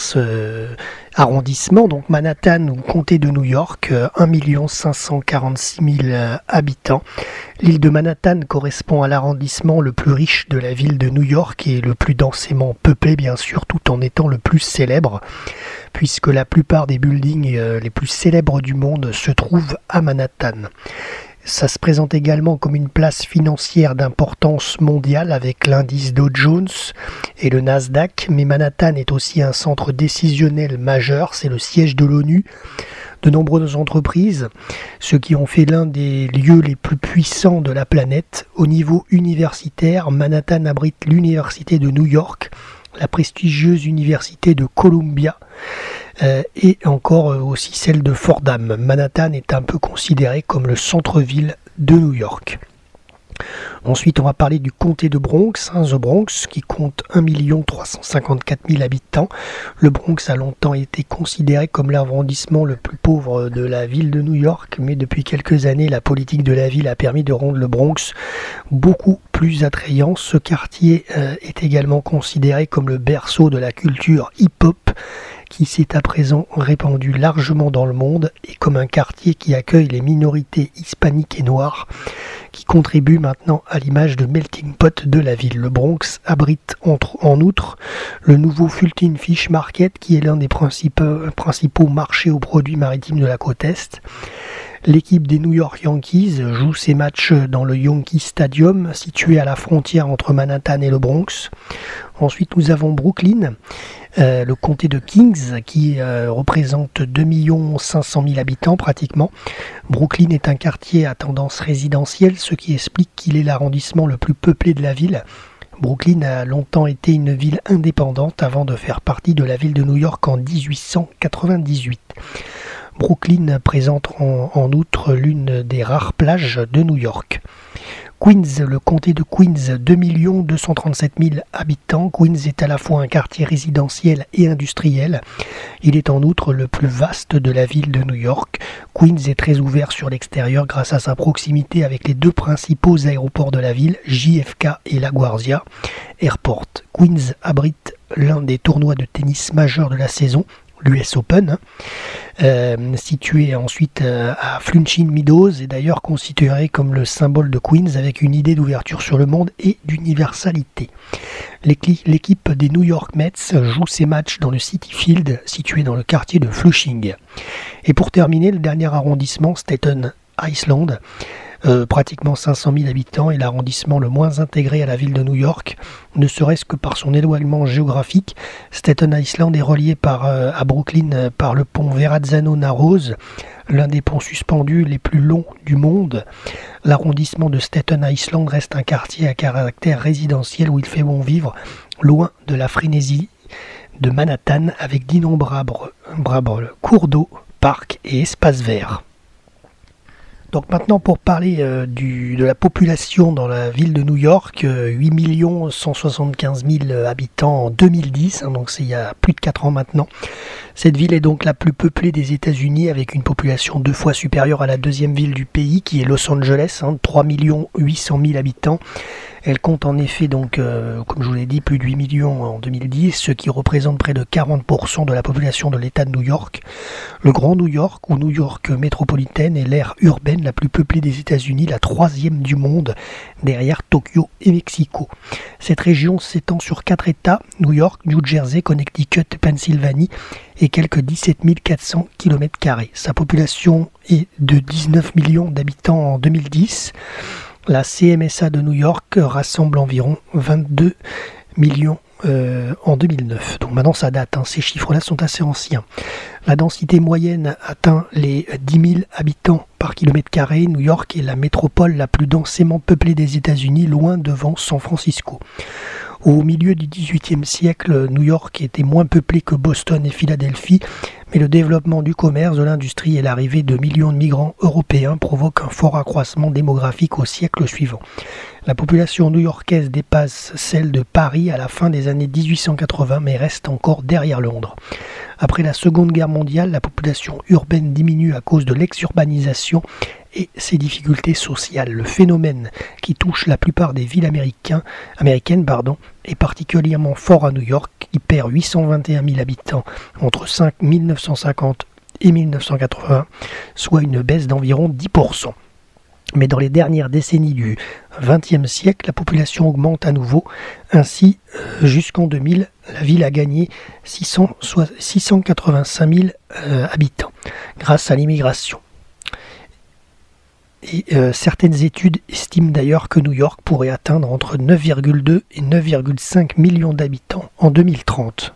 arrondissements. Donc Manhattan, ou comté de New York, 1 546 000 habitants. L'île de Manhattan correspond à l'arrondissement le plus riche de la ville de New York et le plus densément peuplé, bien sûr, tout en étant le plus célèbre, puisque la plupart des buildings les plus célèbres du monde se trouvent à Manhattan. Ça se présente également comme une place financière d'importance mondiale avec l'indice Dow Jones et le Nasdaq, mais Manhattan est aussi un centre décisionnel majeur, c'est le siège de l'ONU, de nombreuses entreprises, ce qui ont fait l'un des lieux les plus puissants de la planète. Au niveau universitaire, Manhattan abrite l'université de New York, la prestigieuse université de Columbia et encore aussi celle de Fordham. Manhattan est un peu considéré comme le centre-ville de New York. Ensuite, on va parler du comté de Bronx, The Bronx, qui compte 1 354 000 habitants. Le Bronx a longtemps été considéré comme l'arrondissement le plus pauvre de la ville de New York, mais depuis quelques années, la politique de la ville a permis de rendre le Bronx beaucoup plus attrayant. Ce quartier est également considéré comme le berceau de la culture hip-hop, qui s'est à présent répandu largement dans le monde, et comme un quartier qui accueille les minorités hispaniques et noires, qui contribue maintenant à l'image de melting pot de la ville. Le Bronx abrite en outre le nouveau Fulton Fish Market, qui est l'un des principaux marchés aux produits maritimes de la côte Est. L'équipe des New York Yankees joue ses matchs dans le Yankee Stadium, situé à la frontière entre Manhattan et le Bronx. Ensuite, nous avons Brooklyn, le comté de Queens, qui représente 2 500 000 habitants pratiquement. Brooklyn est un quartier à tendance résidentielle, ce qui explique qu'il est l'arrondissement le plus peuplé de la ville. Brooklyn a longtemps été une ville indépendante avant de faire partie de la ville de New York en 1898. Brooklyn présente en outre l'une des rares plages de New York. Queens, le comté de Queens, 2 237 000 habitants. Queens est à la fois un quartier résidentiel et industriel. Il est en outre le plus vaste de la ville de New York. Queens est très ouvert sur l'extérieur grâce à sa proximité avec les deux principaux aéroports de la ville, JFK et LaGuardia Airport. Queens abrite l'un des tournois de tennis majeurs de la saison, l'US Open, situé ensuite à Flushing Meadows, et d'ailleurs considéré comme le symbole de Queens avec une idée d'ouverture sur le monde et d'universalité. L'équipe des New York Mets joue ses matchs dans le City Field, situé dans le quartier de Flushing. Et pour terminer, le dernier arrondissement, Staten Island, pratiquement 500 000 habitants, et l'arrondissement le moins intégré à la ville de New York, ne serait-ce que par son éloignement géographique. Staten Island est relié à Brooklyn par le pont Verrazzano-Narrows, l'un des ponts suspendus les plus longs du monde. L'arrondissement de Staten Island reste un quartier à caractère résidentiel où il fait bon vivre, loin de la frénésie de Manhattan, avec d'innombrables cours d'eau, parcs et espaces verts. Donc maintenant, pour parler de la population dans la ville de New York, 8 175 000 habitants en 2010, donc c'est il y a plus de 4 ans maintenant. Cette ville est donc la plus peuplée des États-Unis, avec une population 2 fois supérieure à la deuxième ville du pays, qui est Los Angeles, 3 800 000 habitants. Elle compte en effet, donc, comme je vous l'ai dit, plus de 8 millions en 2010, ce qui représente près de 40% de la population de l'État de New York. Le Grand New York, ou New York métropolitaine, est l'aire urbaine la plus peuplée des États-Unis, la 3e du monde, derrière Tokyo et Mexico. Cette région s'étend sur 4 États, New York, New Jersey, Connecticut, Pennsylvanie, et quelques 17 400 km². Sa population est de 19 millions d'habitants en 2010. La CMSA de New York rassemble environ 22 millions en 2009. Donc maintenant ça date, ces chiffres-là sont assez anciens. La densité moyenne atteint les 10 000 habitants par km². New York est la métropole la plus densément peuplée des États-Unis, loin devant San Francisco. Au milieu du XVIIIe siècle, New York était moins peuplée que Boston et Philadelphie, mais le développement du commerce, de l'industrie et l'arrivée de millions de migrants européens provoquent un fort accroissement démographique au siècle suivant. La population new-yorkaise dépasse celle de Paris à la fin des années 1880, mais reste encore derrière Londres. Après la Seconde Guerre mondiale, la population urbaine diminue à cause de l'exurbanisation et ses difficultés sociales. Le phénomène qui touche la plupart des villes américaines, est particulièrement fort à New York, qui perd 821 000 habitants entre 1950 et 1981, soit une baisse d'environ 10%. Mais dans les dernières décennies du XXe siècle, la population augmente à nouveau. Ainsi, jusqu'en 2000, la ville a gagné 685 000 habitants grâce à l'immigration. Et certaines études estiment d'ailleurs que New York pourrait atteindre entre 9,2 et 9,5 millions d'habitants en 2030.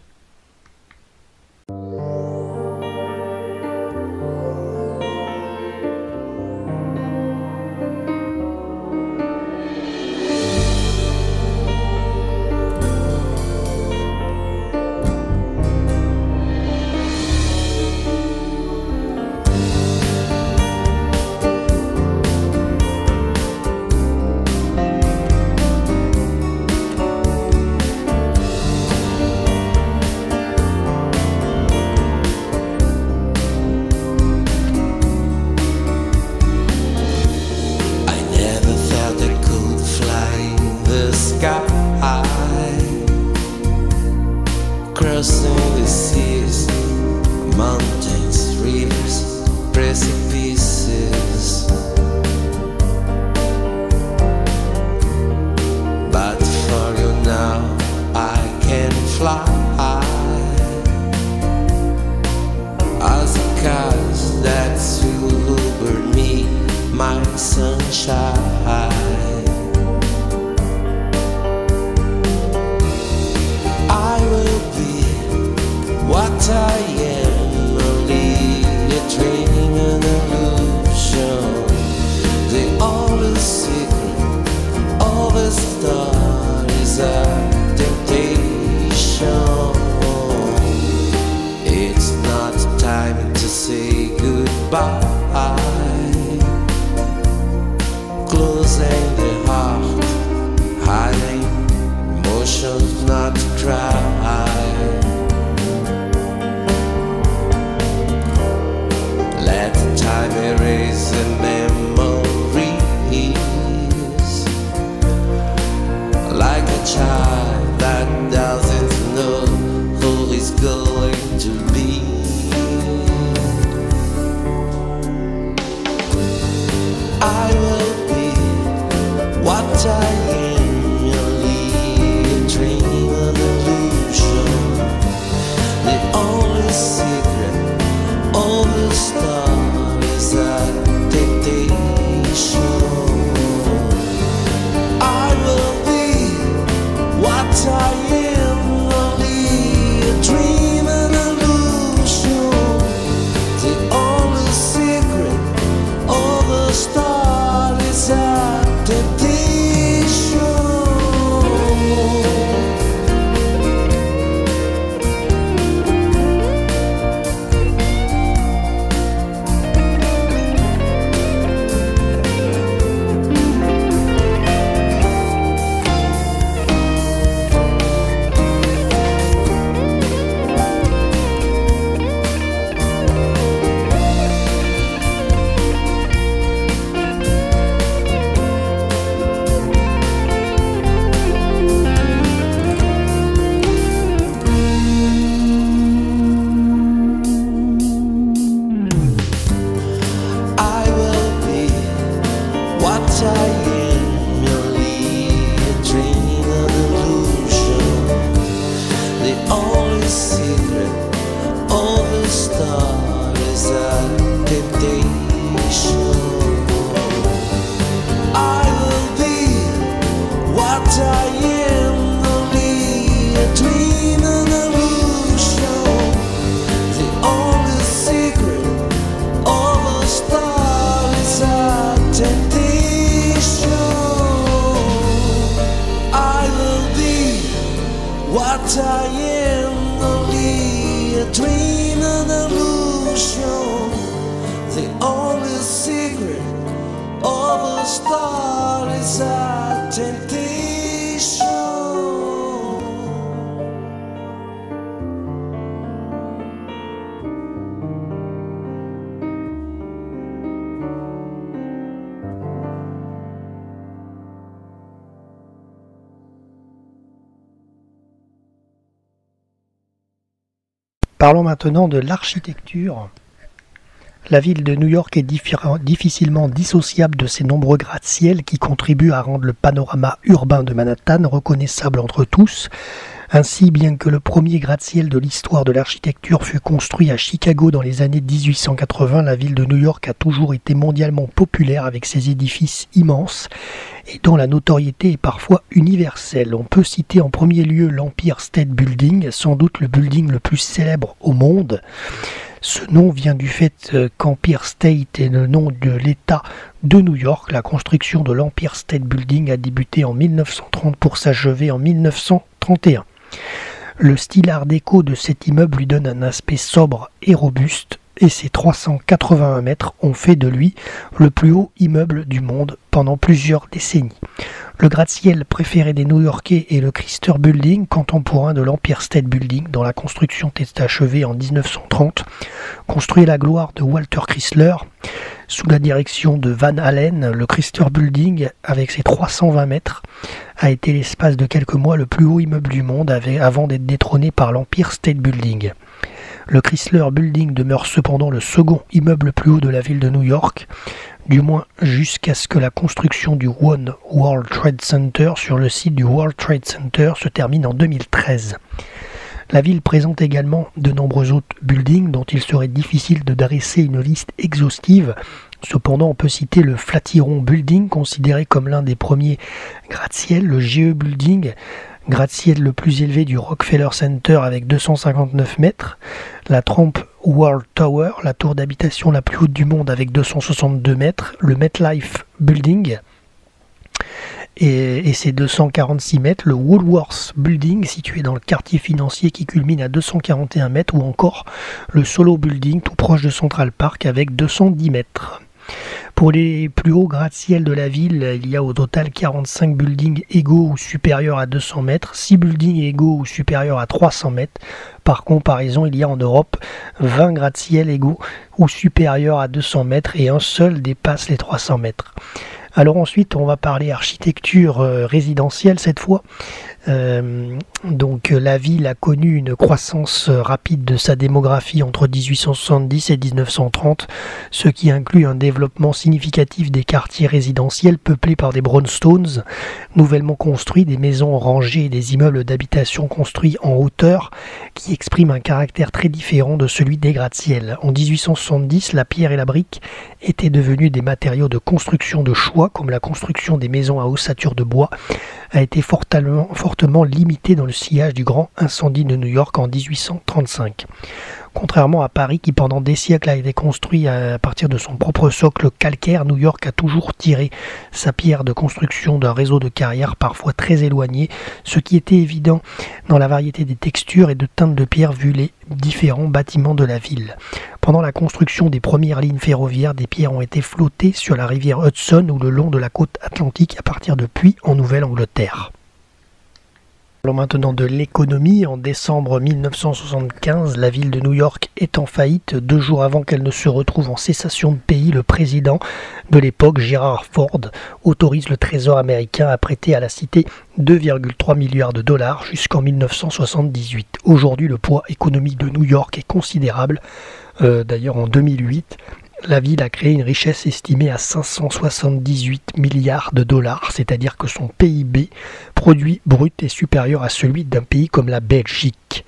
closing the heart, hiding emotions not to cry. Let time erase the memories, like a child that doesn't know who is going to be. I will be what I am, only a dream, an illusion. The only secret of the star is adaptation. I will be what I am. Parlons maintenant de l'architecture. La ville de New York est difficilement dissociable de ses nombreux gratte-ciels qui contribuent à rendre le panorama urbain de Manhattan reconnaissable entre tous. Ainsi, bien que le premier gratte-ciel de l'histoire de l'architecture fut construit à Chicago dans les années 1880, la ville de New York a toujours été mondialement populaire avec ses édifices immenses et dont la notoriété est parfois universelle. On peut citer en premier lieu l'Empire State Building, sans doute le building le plus célèbre au monde. Ce nom vient du fait qu'Empire State est le nom de l'État de New York. La construction de l'Empire State Building a débuté en 1930 pour s'achever en 1931. Le style art déco de cet immeuble lui donne un aspect sobre et robuste, et ses 381 mètres ont fait de lui le plus haut immeuble du monde pendant plusieurs décennies. Le gratte-ciel préféré des New-Yorkais est le Chrysler Building, contemporain de l'Empire State Building, dont la construction est achevée en 1930, construit à la gloire de Walter Chrysler. Sous la direction de Van Allen, le Chrysler Building, avec ses 320 mètres, a été l'espace de quelques mois le plus haut immeuble du monde avant d'être détrôné par l'Empire State Building. Le Chrysler Building demeure cependant le second immeuble le plus haut de la ville de New York, du moins jusqu'à ce que la construction du One World Trade Center sur le site du World Trade Center se termine en 2013. La ville présente également de nombreux autres buildings dont il serait difficile de dresser une liste exhaustive. Cependant, on peut citer le Flatiron Building, considéré comme l'un des premiers gratte-ciel, le GE Building, gratte-ciel le plus élevé du Rockefeller Center avec 259 mètres, la Trump World Tower, la tour d'habitation la plus haute du monde avec 262 mètres, le MetLife Building et ses 246 mètres, le Woolworth Building situé dans le quartier financier qui culmine à 241 mètres ou encore le Solo Building tout proche de Central Park avec 210 mètres. Pour les plus hauts gratte-ciel de la ville, il y a au total 45 buildings égaux ou supérieurs à 200 mètres, 6 buildings égaux ou supérieurs à 300 mètres. Par comparaison, il y a en Europe 20 gratte-ciel égaux ou supérieurs à 200 mètres et un seul dépasse les 300 mètres. Alors ensuite, on va parler architecture résidentielle cette fois. Donc la ville a connu une croissance rapide de sa démographie entre 1870 et 1930, ce qui inclut un développement significatif des quartiers résidentiels peuplés par des brownstones, nouvellement construits, des maisons rangées et des immeubles d'habitation construits en hauteur, qui expriment un caractère très différent de celui des gratte-ciel. En 1870, la pierre et la brique étaient devenus des matériaux de construction de choix, comme la construction des maisons à ossature de bois a été fortement limitée dans le sillage du grand incendie de New York en 1835. Contrairement à Paris qui pendant des siècles a été construit à partir de son propre socle calcaire, New York a toujours tiré sa pierre de construction d'un réseau de carrières parfois très éloigné, ce qui était évident dans la variété des textures et de teintes de pierre vu les différents bâtiments de la ville. Pendant la construction des premières lignes ferroviaires, des pierres ont été flottées sur la rivière Hudson ou le long de la côte atlantique à partir de puits en Nouvelle-Angleterre. Parlons maintenant de l'économie. En décembre 1975, la ville de New York est en faillite. 2 jours avant qu'elle ne se retrouve en cessation de pays, le président de l'époque, Gerald Ford, autorise le Trésor américain à prêter à la cité $2,3 milliards jusqu'en 1978. Aujourd'hui, le poids économique de New York est considérable. D'ailleurs, en 2008, la ville a créé une richesse estimée à $578 milliards, c'est-à-dire que son PIB, produit brut, est supérieur à celui d'un pays comme la Belgique.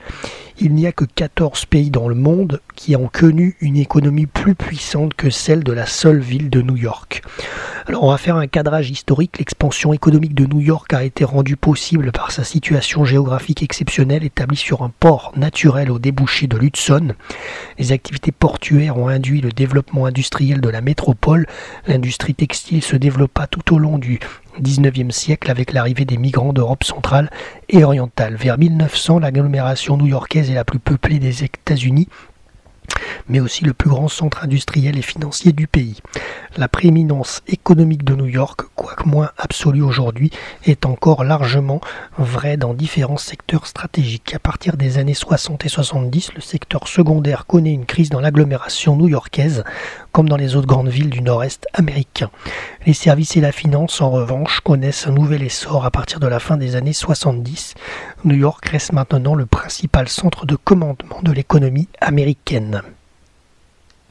Il n'y a que 14 pays dans le monde qui ont connu une économie plus puissante que celle de la seule ville de New York. Alors on va faire un cadrage historique. L'expansion économique de New York a été rendue possible par sa situation géographique exceptionnelle établie sur un port naturel au débouché de l'Hudson. Les activités portuaires ont induit le développement industriel de la métropole. L'industrie textile se développa tout au long du XIXe siècle avec l'arrivée des migrants d'Europe centrale et orientale. Vers 1900, l'agglomération new-yorkaise est la plus peuplée des États-Unis, mais aussi le plus grand centre industriel et financier du pays. La prééminence économique de New York, quoique moins absolue aujourd'hui, est encore largement vraie dans différents secteurs stratégiques. À partir des années 60 et 70, le secteur secondaire connaît une crise dans l'agglomération new-yorkaise, comme dans les autres grandes villes du nord-est américain. Les services et la finance, en revanche, connaissent un nouvel essor à partir de la fin des années 70. New York reste maintenant le principal centre de commandement de l'économie américaine.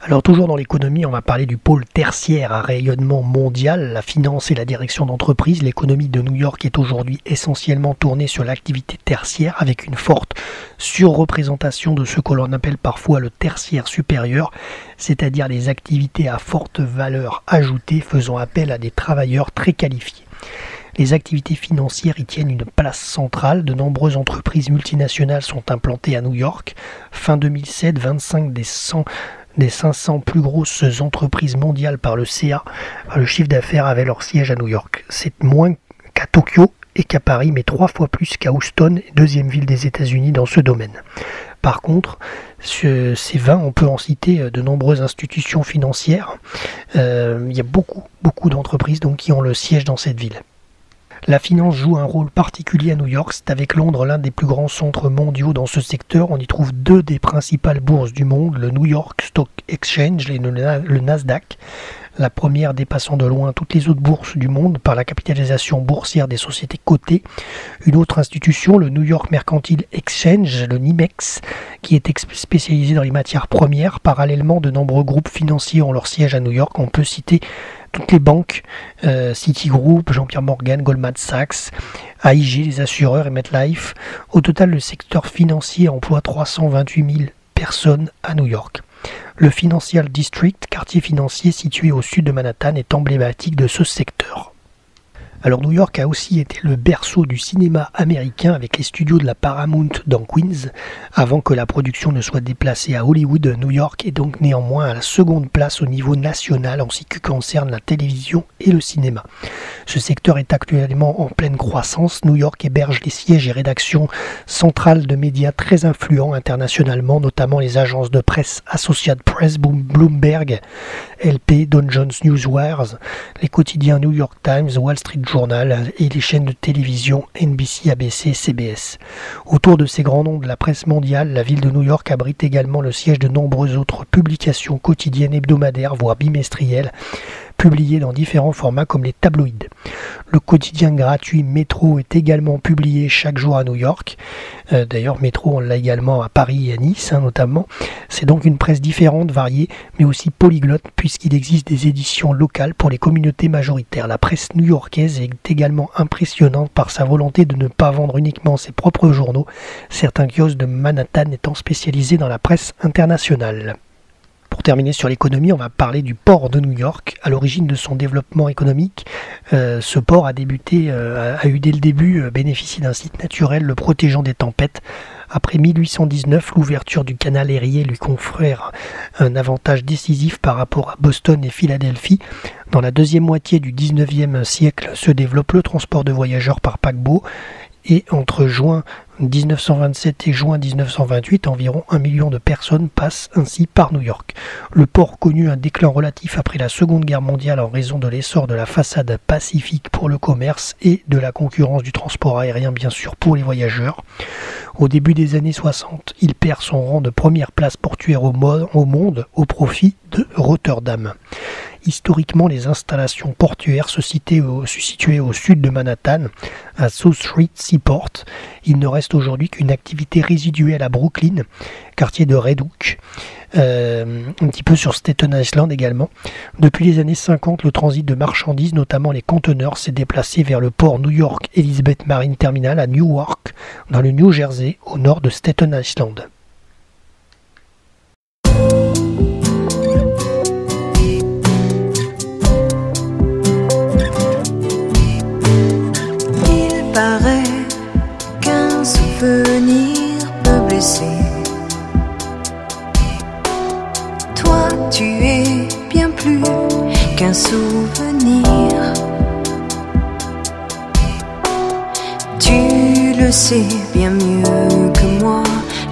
Alors toujours dans l'économie, on va parler du pôle tertiaire à rayonnement mondial, la finance et la direction d'entreprise. L'économie de New York est aujourd'hui essentiellement tournée sur l'activité tertiaire avec une forte surreprésentation de ce que l'on appelle parfois le tertiaire supérieur, c'est-à-dire les activités à forte valeur ajoutée faisant appel à des travailleurs très qualifiés. Les activités financières y tiennent une place centrale. De nombreuses entreprises multinationales sont implantées à New York. Fin 2007, 25 des 500 plus grosses entreprises mondiales par le CA, le chiffre d'affaires avait leur siège à New York. C'est moins qu'à Tokyo et qu'à Paris, mais 3 fois plus qu'à Houston, deuxième ville des États-Unis dans ce domaine. Par contre, ces 20, on peut en citer de nombreuses institutions financières. Il y a beaucoup d'entreprises donc, qui ont le siège dans cette ville. La finance joue un rôle particulier à New York. C'est avec Londres l'un des plus grands centres mondiaux dans ce secteur. On y trouve 2 des principales bourses du monde, le New York Stock Exchange et le Nasdaq. La première dépassant de loin toutes les autres bourses du monde par la capitalisation boursière des sociétés cotées. Une autre institution, le New York Mercantile Exchange, le NYMEX, qui est spécialisée dans les matières premières. Parallèlement, de nombreux groupes financiers ont leur siège à New York. On peut citer toutes les banques, Citigroup, Jean-Pierre Morgan, Goldman Sachs, AIG, les assureurs et MetLife. Au total, le secteur financier emploie 328 000 personnes à New York. Le Financial District, quartier financier situé au sud de Manhattan, est emblématique de ce secteur. Alors New York a aussi été le berceau du cinéma américain avec les studios de la Paramount dans Queens. Avant que la production ne soit déplacée à Hollywood, New York est donc néanmoins à la seconde place au niveau national en ce qui concerne la télévision et le cinéma. Ce secteur est actuellement en pleine croissance. New York héberge les sièges et rédactions centrales de médias très influents internationalement, notamment les agences de presse Associated Press, Bloomberg, LP, Dow Jones Newswires, les quotidiens New York Times, Wall Street Journal et les chaînes de télévision NBC, ABC, CBS. Autour de ces grands noms de la presse mondiale, la ville de New York abrite également le siège de nombreuses autres publications quotidiennes, hebdomadaires, voire bimestrielles, publiées dans différents formats comme les tabloïds. Le quotidien gratuit Métro est également publié chaque jour à New York. D'ailleurs, Métro, on l'a également à Paris et à Nice, notamment. C'est donc une presse différente, variée, mais aussi polyglotte, puisqu'il existe des éditions locales pour les communautés majoritaires. La presse new-yorkaise est également impressionnante par sa volonté de ne pas vendre uniquement ses propres journaux, certains kiosques de Manhattan étant spécialisés dans la presse internationale. Pour terminer sur l'économie, on va parler du port de New York. À l'origine de son développement économique, ce port a eu dès le début bénéficié d'un site naturel le protégeant des tempêtes. Après 1819, l'ouverture du canal Erie lui confère un avantage décisif par rapport à Boston et Philadelphie. Dans la deuxième moitié du 19e siècle se développe le transport de voyageurs par paquebot. Et entre juin 1927 et juin 1928, environ 1 million de personnes passent ainsi par New York. Le port connut un déclin relatif après la Seconde Guerre mondiale en raison de l'essor de la façade pacifique pour le commerce et de la concurrence du transport aérien, bien sûr, pour les voyageurs. Au début des années 60, il perd son rang de première place portuaire au monde au profit de Rotterdam. Historiquement, les installations portuaires se situaient au sud de Manhattan, à South Street Seaport. Il ne reste aujourd'hui qu'une activité résiduelle à Brooklyn, quartier de Red Hook, un petit peu sur Staten Island également. Depuis les années 50, le transit de marchandises, notamment les conteneurs, s'est déplacé vers le port New York Elizabeth Marine Terminal à Newark, dans le New Jersey, au nord de Staten Island. Toi, tu es bien plus qu'un souvenir. Tu le sais bien mieux que moi.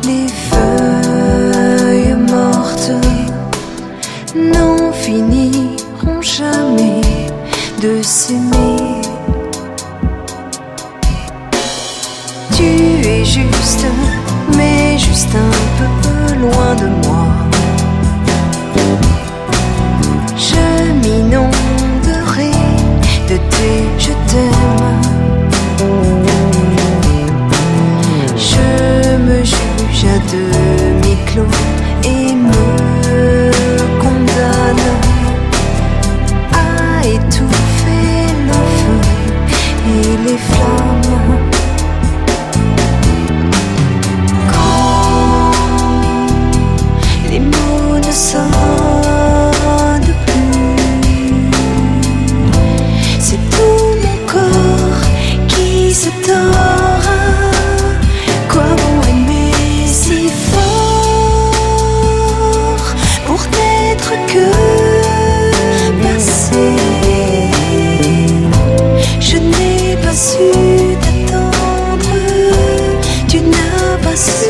Les feuilles mortes n'en finiront jamais de s'aimer. Tu es juste, mais juste un peu loin de moi. Je m'inonderai de tes je t'aime. Je me juge à demi-clos et me condamne à étouffer le feu et les flammes. Ne sonne plus. C'est tout mon corps qui se tord. Quoi bon aimer si fort pour n'être que passé. Je n'ai pas su t'attendre. Tu n'as pas su.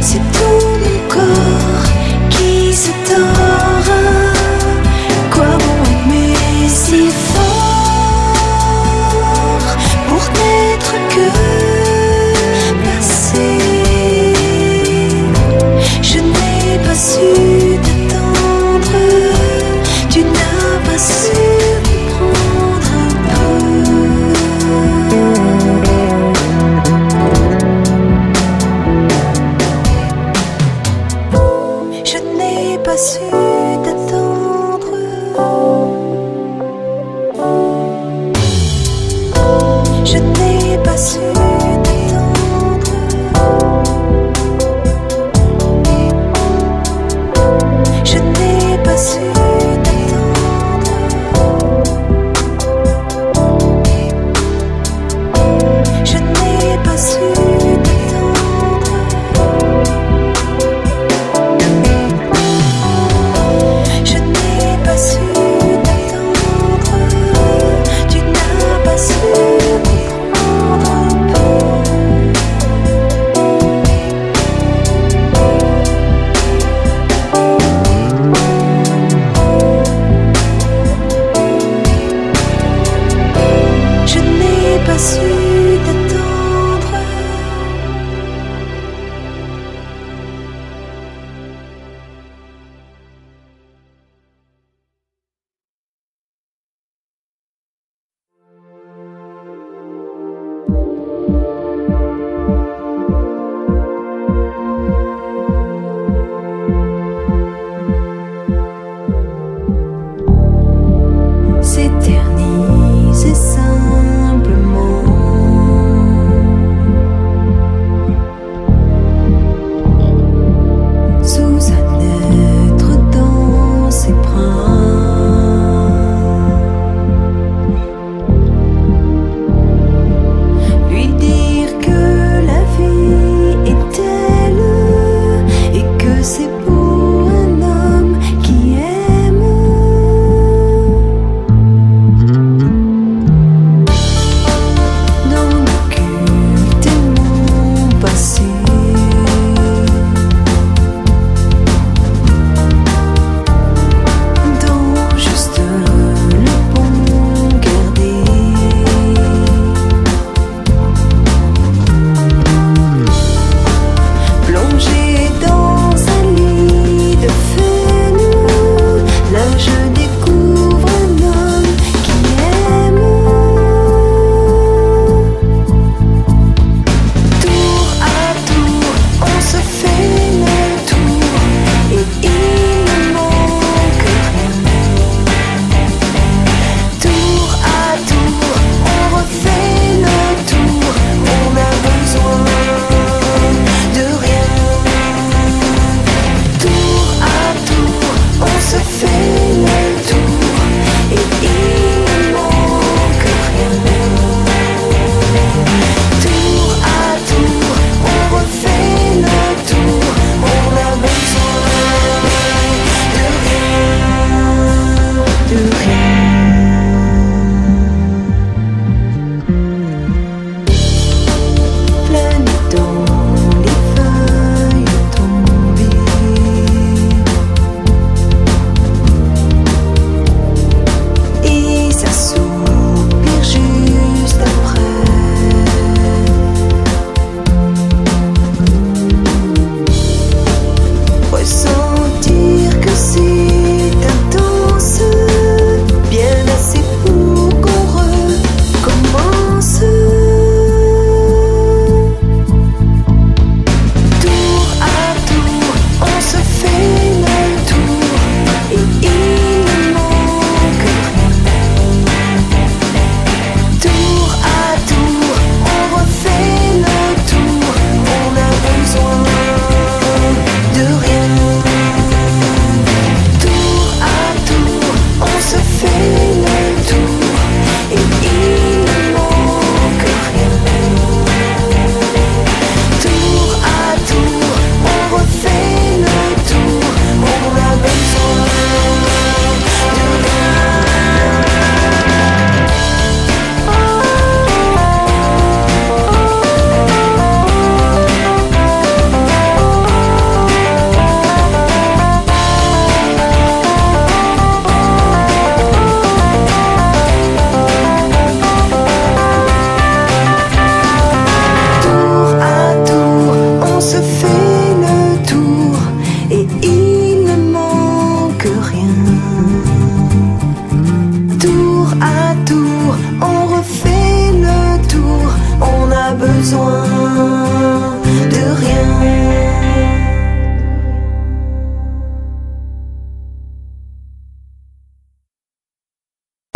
C'est tout mon corps qui se tord. pas su t'attendre. Je n'ai pas su t'attendre. Je n'ai pas su t'attendre. Je n'ai pas su.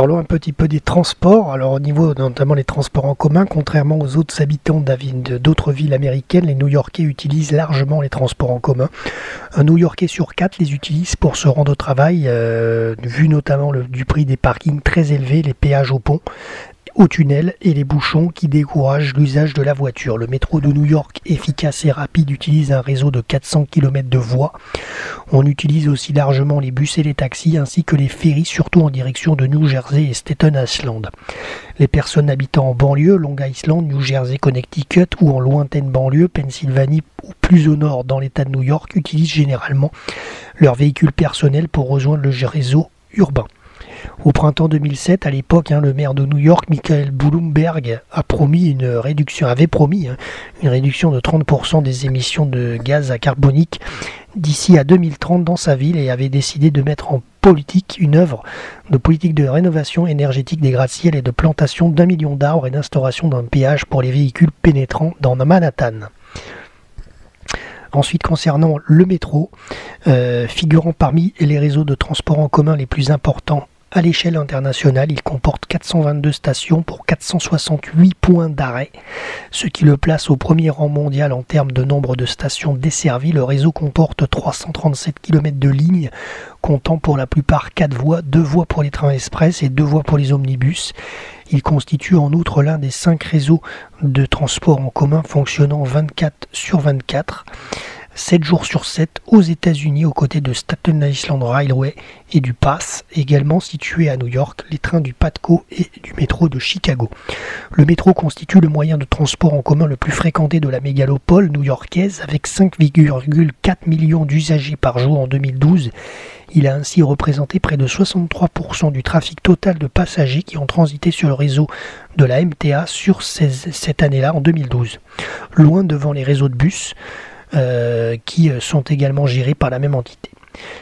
parlons un petit peu des transports. Alors au niveau notamment les transports en commun, contrairement aux autres habitants d'autres villes américaines, les New-Yorkais utilisent largement les transports en commun. Un New-Yorkais sur 4 les utilise pour se rendre au travail, vu notamment du prix des parkings très élevés, les péages au pont, au tunnel et les bouchons qui découragent l'usage de la voiture. Le métro de New York, efficace et rapide, utilise un réseau de 400 km de voies. On utilise aussi largement les bus et les taxis, ainsi que les ferries, surtout en direction de New Jersey et Staten Island. Les personnes habitant en banlieue, Long Island, New Jersey, Connecticut ou en lointaine banlieue, Pennsylvanie ou plus au nord dans l'État de New York, utilisent généralement leur véhicule personnel pour rejoindre le réseau urbain. Au printemps 2007, à l'époque, le maire de New York, Michael Bloomberg, avait promis une réduction de 30% des émissions de gaz à carbonique d'ici à 2030 dans sa ville et avait décidé de mettre en politique une œuvre de politique de rénovation énergétique des gratte-ciel et de plantation d'1 million d'arbres et d'instauration d'un péage pour les véhicules pénétrants dans Manhattan. Ensuite, concernant le métro, figurant parmi les réseaux de transport en commun les plus importants à l'échelle internationale, il comporte 422 stations pour 468 points d'arrêt, ce qui le place au premier rang mondial en termes de nombre de stations desservies. Le réseau comporte 337 km de lignes, comptant pour la plupart 4 voies, 2 voies pour les trains express et 2 voies pour les omnibus. Il constitue en outre l'un des 5 réseaux de transport en commun fonctionnant 24/24, 7 jours sur 7 aux États-Unis, aux côtés de Staten Island Railway et du PAS, également situé à New York, les trains du PATCO et du métro de Chicago. Le métro constitue le moyen de transport en commun le plus fréquenté de la mégalopole new-yorkaise, avec 5,4 millions d'usagers par jour en 2012. Il a ainsi représenté près de 63% du trafic total de passagers qui ont transité sur le réseau de la MTA sur cette année-là, en 2012. Loin devant les réseaux de bus, qui sont également gérés par la même entité.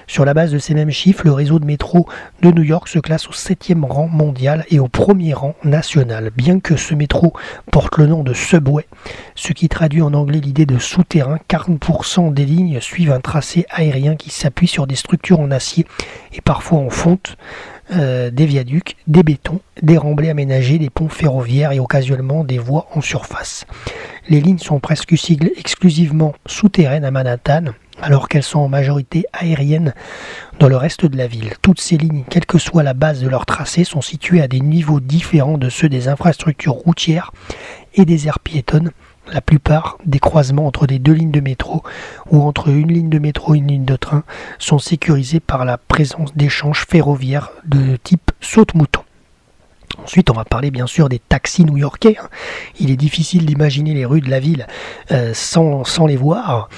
Sur la base de ces mêmes chiffres, le réseau de métro de New York se classe au 7e rang mondial et au 1er rang national, bien que ce métro porte le nom de Subway, ce qui traduit en anglais l'idée de souterrain. 40% des lignes suivent un tracé aérien qui s'appuie sur des structures en acier et parfois en fonte, des viaducs, des bétons, des remblais aménagés, des ponts ferroviaires et occasionnellement des voies en surface. Les lignes sont presque exclusivement souterraines à Manhattan, alors qu'elles sont en majorité aériennes dans le reste de la ville. Toutes ces lignes, quelle que soit la base de leur tracé, sont situées à des niveaux différents de ceux des infrastructures routières et des aires piétonnes. La plupart des croisements entre les 2 lignes de métro ou entre une ligne de métro et une ligne de train sont sécurisés par la présence d'échanges ferroviaires de type saute-mouton. Ensuite, on va parler bien sûr des taxis new-yorkais. Il est difficile d'imaginer les rues de la ville sans les voir,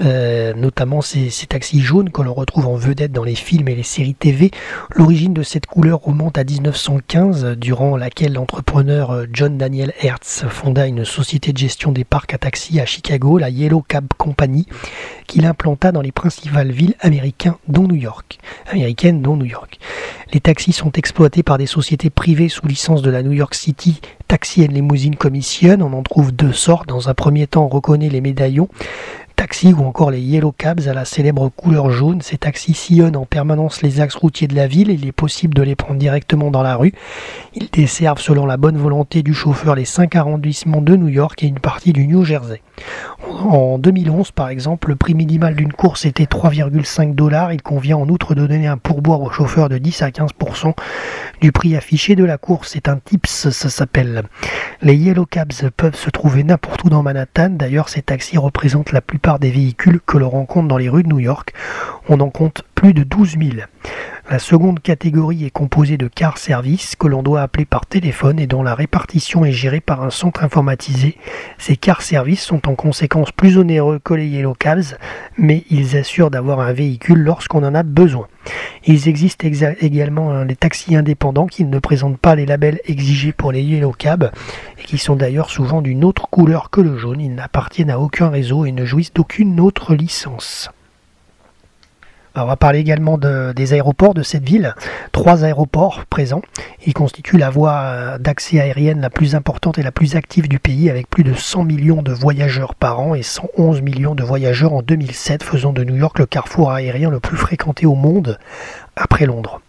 notamment ces taxis jaunes que l'on retrouve en vedette dans les films et les séries TV. L'origine de cette couleur remonte à 1915, durant laquelle l'entrepreneur John Daniel Hertz fonda une société de gestion des parcs à taxis à Chicago, la Yellow Cab Company, qu'il implanta dans les principales villes américaines, dont New York. Les taxis sont exploités par des sociétés privées sous licence de la New York City Taxi and Limousine Commission. On en trouve 2 sortes. Dans un premier temps, on reconnaît les médaillons taxis ou encore les Yellow Cabs à la célèbre couleur jaune. Ces taxis sillonnent en permanence les axes routiers de la ville. Il est possible de les prendre directement dans la rue. Ils desservent, selon la bonne volonté du chauffeur, les 5 arrondissements de New York et une partie du New Jersey. En 2011, par exemple, le prix minimal d'une course était $3,5. Il convient en outre de donner un pourboire au chauffeur de 10 à 15% du prix affiché de la course. C'est un tips, ça s'appelle. Les Yellow Cabs peuvent se trouver n'importe où dans Manhattan. D'ailleurs, ces taxis représentent la plupart des véhicules que l'on rencontre dans les rues de New York. On en compte plus de 12 000. La seconde catégorie est composée de car service que l'on doit appeler par téléphone et dont la répartition est gérée par un centre informatisé. Ces car services sont en conséquence plus onéreux que les Yellow Cabs, mais ils assurent d'avoir un véhicule lorsqu'on en a besoin. Il existe également les taxis indépendants qui ne présentent pas les labels exigés pour les Yellow Cabs et qui sont d'ailleurs souvent d'une autre couleur que le jaune. Ils n'appartiennent à aucun réseau et ne jouissent d'aucune autre licence. On va parler également des aéroports de cette ville. 3 aéroports présents. Ils constituent la voie d'accès aérienne la plus importante et la plus active du pays, avec plus de 100 millions de voyageurs par an et 111 millions de voyageurs en 2007, faisant de New York le carrefour aérien le plus fréquenté au monde après Londres.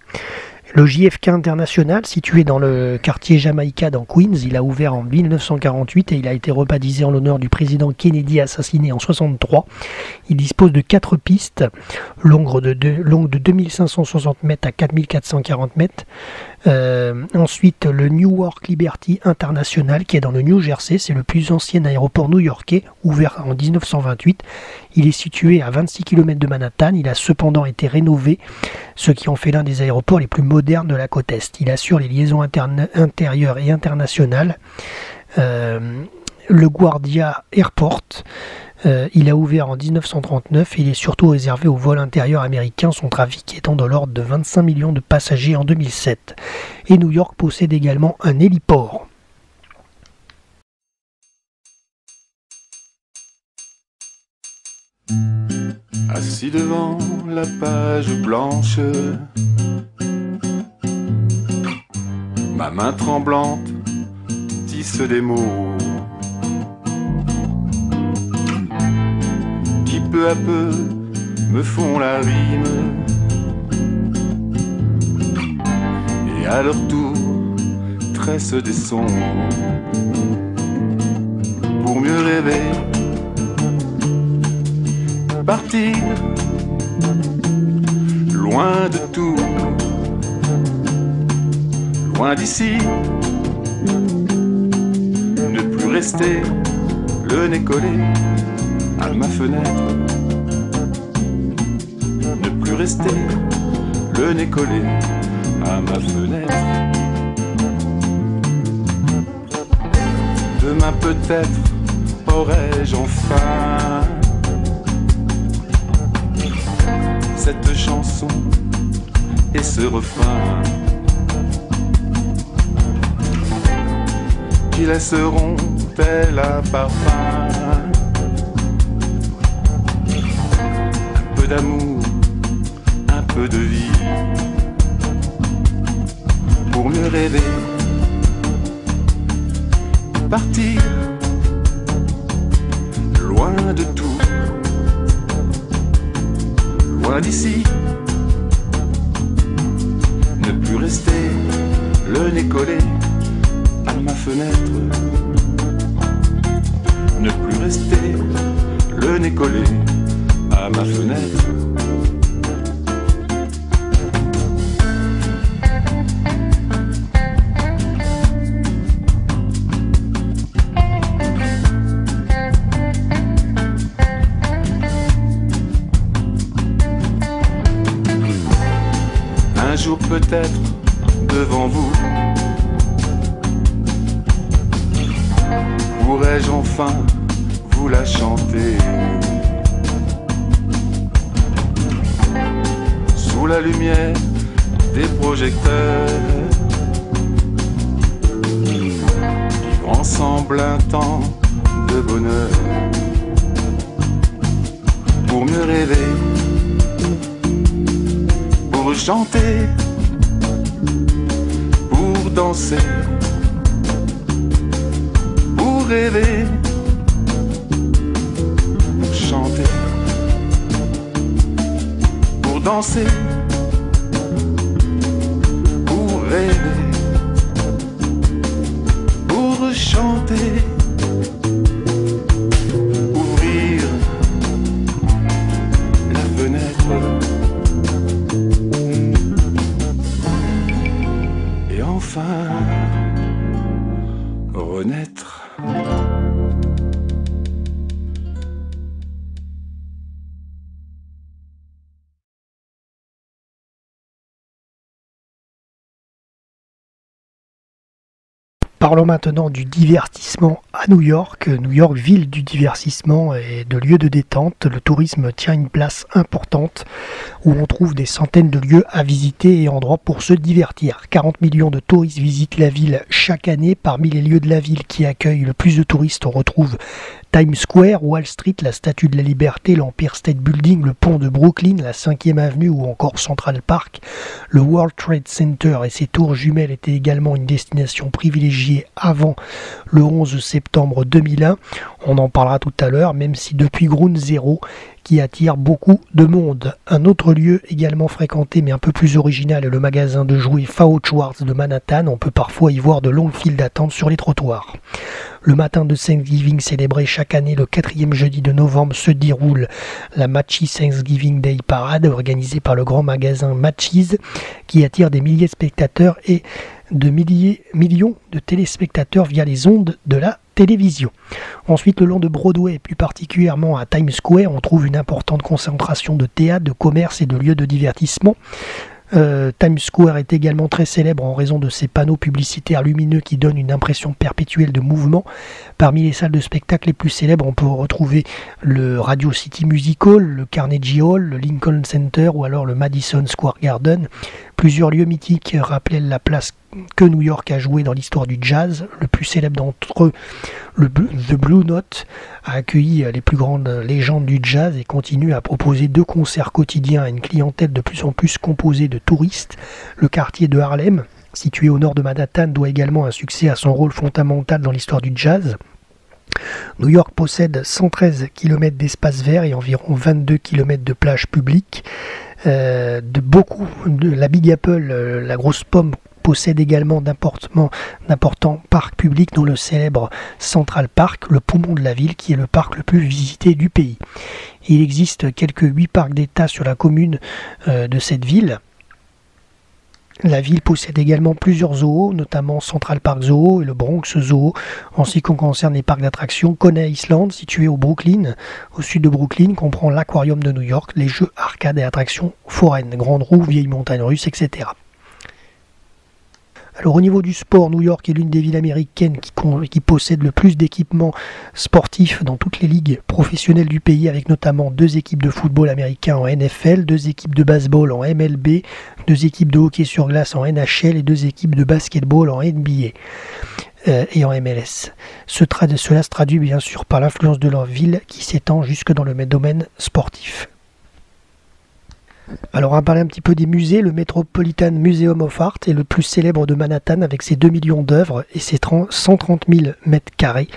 Le JFK International, situé dans le quartier Jamaica dans Queens, il a ouvert en 1948 et il a été rebaptisé en l'honneur du président Kennedy assassiné en 1963. Il dispose de 4 pistes, longues de 2560 mètres à 4440 mètres. Ensuite, le Newark Liberty International qui est dans le New Jersey, c'est le plus ancien aéroport new-yorkais, ouvert en 1928. Il est situé à 26 km de Manhattan, il a cependant été rénové, ce qui en fait l'un des aéroports les plus modernes de la côte Est. Il assure les liaisons intérieures et internationales. Le Guardia Airport, il a ouvert en 1939 et il est surtout réservé aux vols intérieurs américains, son trafic étant de l'ordre de 25 millions de passagers en 2007. Et New York possède également un héliport. Assis devant la page blanche, ma main tremblante tisse des mots qui peu à peu me font la rime et à leur tour tressent des sons pour mieux rêver, partir loin de tout, loin d'ici, ne plus rester le nez collé à ma fenêtre, ne plus rester le nez collé à ma fenêtre. Demain peut-être aurai-je enfin cette chanson et ce refrain qui laisseront tel un parfum, un peu d'amour, un peu de vie, pour mieux rêver, partir loin de tout, loin d'ici, ne plus rester le nez collé à ma fenêtre, ne plus rester le nez collé à ma fenêtre. Peut-être devant vous pourrais-je enfin vous la chanter sous la lumière des projecteurs, vivre ensemble un temps de bonheur pour mieux rêver, pour chanter, danser, pour rêver, pour chanter, pour danser, pour rêver, pour chanter, ouvrir la fenêtre. Enfin, renaître. Parlons maintenant du divertissement à New York. New York, ville du divertissement et de lieux de détente, le tourisme tient une place importante où on trouve des centaines de lieux à visiter et endroits pour se divertir. 40 millions de touristes visitent la ville chaque année. Parmi les lieux de la ville qui accueillent le plus de touristes, on retrouve Times Square, Wall Street, la Statue de la Liberté, l'Empire State Building, le pont de Brooklyn, la 5e avenue ou encore Central Park. Le World Trade Center et ses tours jumelles étaient également une destination privilégiée avant le 11 septembre 2001. On en parlera tout à l'heure, même si depuis Ground Zero, qui attire beaucoup de monde. Un autre lieu également fréquenté mais un peu plus original est le magasin de jouets Fao Schwartz de Manhattan. On peut parfois y voir de longues files d'attente sur les trottoirs. Le matin de Thanksgiving, célébré chaque année le 4e jeudi de novembre, se déroule la Matchy Thanksgiving Day Parade, organisée par le grand magasin Matchy's, qui attire des milliers de spectateurs et de millions de téléspectateurs via les ondes de la télévision. Ensuite, le long de Broadway, et plus particulièrement à Times Square, on trouve une importante concentration de théâtre, de commerce et de lieux de divertissement. Times Square est également très célèbre en raison de ses panneaux publicitaires lumineux qui donnent une impression perpétuelle de mouvement. Parmi les salles de spectacle les plus célèbres, on peut retrouver le Radio City Music Hall, le Carnegie Hall, le Lincoln Center ou alors le Madison Square Garden. Plusieurs lieux mythiques rappellent la place que New York a jouée dans l'histoire du jazz. Le plus célèbre d'entre eux, The Blue Note, a accueilli les plus grandes légendes du jazz et continue à proposer 2 concerts quotidiens à une clientèle de plus en plus composée de touristes. Le quartier de Harlem, situé au nord de Manhattan, doit également un succès à son rôle fondamental dans l'histoire du jazz. New York possède 113 km d'espace vert et environ 22 km de plages publiques. La Big Apple, la grosse pomme, possède également d'importants parcs publics dont le célèbre Central Park, le poumon de la ville, qui est le parc le plus visité du pays. Il existe quelques 8 parcs d'État sur la commune de cette ville. La ville possède également plusieurs zoos, notamment Central Park Zoo et le Bronx Zoo. En ce qui concerne les parcs d'attractions, Coney Island, situé au sud de Brooklyn, comprend l'aquarium de New York, les jeux arcades et attractions foraines, Grande Roue, Vieille Montagne Russe, etc. Alors au niveau du sport, New York est l'une des villes américaines qui possède le plus d'équipements sportifs dans toutes les ligues professionnelles du pays, avec notamment 2 équipes de football américain en NFL, 2 équipes de baseball en MLB, 2 équipes de hockey sur glace en NHL et 2 équipes de basketball en NBA et en MLS. Cela se traduit bien sûr par l'influence de leur ville qui s'étend jusque dans le domaine sportif. Alors on va parler un petit peu des musées. Le Metropolitan Museum of Art est le plus célèbre de Manhattan avec ses 2 millions d'œuvres et ses 130 000 mètres carrés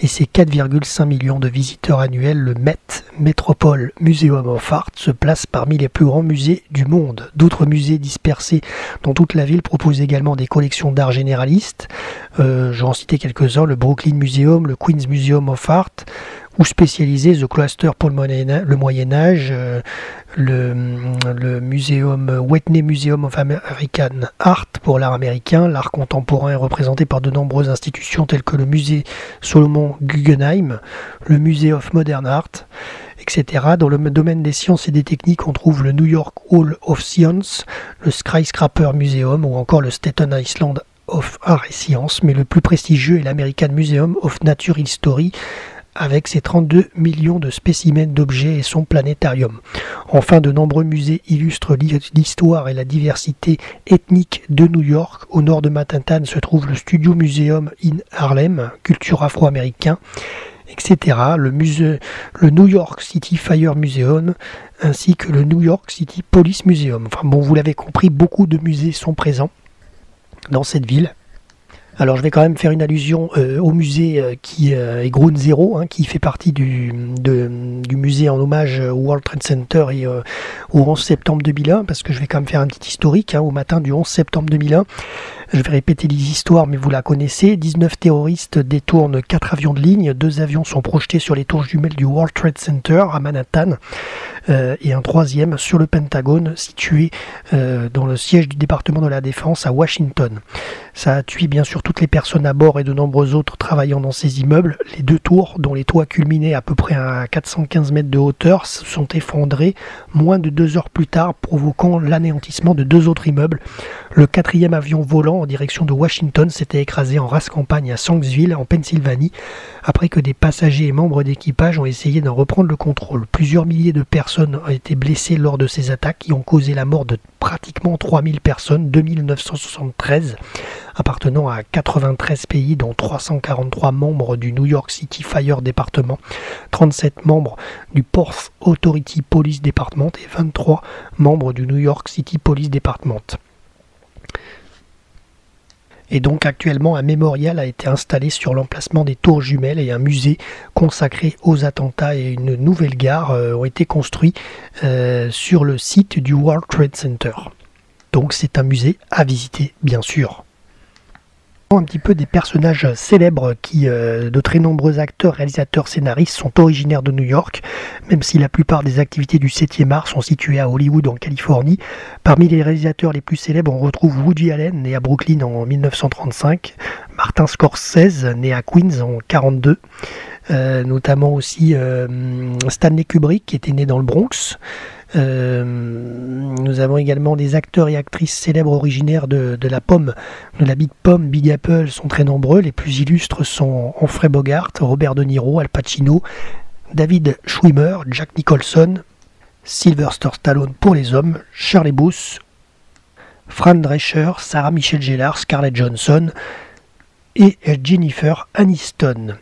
et ses 4,5 millions de visiteurs annuels. Le Met, Metropole Museum of Art, se place parmi les plus grands musées du monde. D'autres musées dispersés dans toute la ville proposent également des collections d'art généralistes. Je vais en citer quelques-uns, le Brooklyn Museum, le Queens Museum of Art, ou spécialisé The Cluster pour le Moyen-Âge, le Whitney Museum of American Art pour l'art américain. L'art contemporain est représenté par de nombreuses institutions telles que le musée Solomon Guggenheim, le Musée of Modern Art, etc. Dans le domaine des sciences et des techniques, on trouve le New York Hall of Science, le Skyscraper Museum ou encore le Staten Island of Art et Science, mais le plus prestigieux est l'American Museum of Natural History, avec ses 32 millions de spécimens d'objets et son planétarium. Enfin, de nombreux musées illustrent l'histoire et la diversité ethnique de New York. Au nord de Manhattan se trouve le Studio Museum in Harlem, culture afro-américain, etc. Le New York City Fire Museum ainsi que le New York City Police Museum. Enfin bon, vous l'avez compris, beaucoup de musées sont présents dans cette ville. Alors je vais quand même faire une allusion au musée qui est Ground Zero, qui fait partie du musée en hommage au World Trade Center et au 11 septembre 2001, parce que je vais quand même faire un petit historique. Au matin du 11 septembre 2001, je vais répéter les histoires mais vous la connaissez, 19 terroristes détournent 4 avions de ligne, 2 avions sont projetés sur les tours jumelles du World Trade Center à Manhattan et un 3e sur le Pentagone situé dans le siège du département de la Défense à Washington. Ça a tué bien sûr toutes les personnes à bord et de nombreux autres travaillant dans ces immeubles. Les 2 tours, dont les toits culminaient à peu près à 415 mètres de hauteur, se sont effondrés moins de 2 heures plus tard, provoquant l'anéantissement de 2 autres immeubles. Le 4e avion volant en direction de Washington s'était écrasé en rase campagne à Shanksville, en Pennsylvanie, après que des passagers et membres d'équipage ont essayé d'en reprendre le contrôle. Plusieurs milliers de personnes ont été blessées lors de ces attaques qui ont causé la mort de pratiquement 3000 personnes, 2973, appartenant à 93 pays, dont 343 membres du New York City Fire Department, 37 membres du Port Authority Police Department et 23 membres du New York City Police Department. Et donc actuellement, un mémorial a été installé sur l'emplacement des tours jumelles et un musée consacré aux attentats et une nouvelle gare ont été construits sur le site du World Trade Center. Donc c'est un musée à visiter, bien sûr. Un petit peu des personnages célèbres qui, de très nombreux acteurs, réalisateurs, scénaristes sont originaires de New York, même si la plupart des activités du 7e art sont situées à Hollywood en Californie. Parmi les réalisateurs les plus célèbres, on retrouve Woody Allen, né à Brooklyn en 1935, Martin Scorsese, né à Queens en 1942, notamment aussi Stanley Kubrick, qui était né dans le Bronx. Nous avons également des acteurs et actrices célèbres originaires de la Pomme, de la Big Pomme, Big Apple sont très nombreux. Les plus illustres sont Humphrey Bogart, Robert De Niro, Al Pacino, David Schwimmer, Jack Nicholson, Sylvester Stallone pour les hommes, Shirley Booth, Fran Drescher, Sarah Michelle Gellar, Scarlett Johansson et Jennifer Aniston.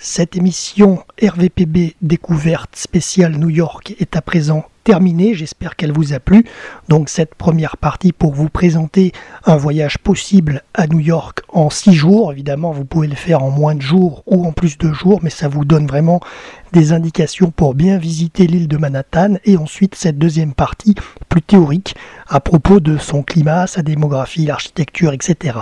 Cette émission RVPB découverte spéciale New York est à présent terminée, j'espère qu'elle vous a plu. Donc cette première partie pour vous présenter un voyage possible à New York en 6 jours. Évidemment, vous pouvez le faire en moins de jours ou en plus de jours, mais ça vous donne vraiment des indications pour bien visiter l'île de Manhattan. Et ensuite, cette deuxième partie plus théorique à propos de son climat, sa démographie, l'architecture, etc.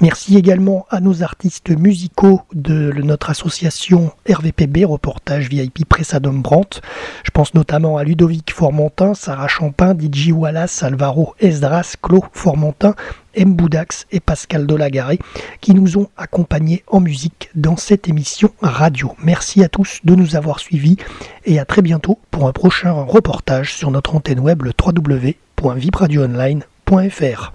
Merci également à nos artistes musicaux de notre association RVPB, Reportage VIP Pressa Dom Brandt. Je pense notamment à Ludovic Formentin, Sarah Champin, DJ Wallace, Alvaro Esdras, Clo Formentin, M. Boudax et Pascal Dolhagaray qui nous ont accompagnés en musique dans cette émission radio. Merci à tous de nous avoir suivis et à très bientôt pour un prochain reportage sur notre antenne web le www.vipradioonline.fr.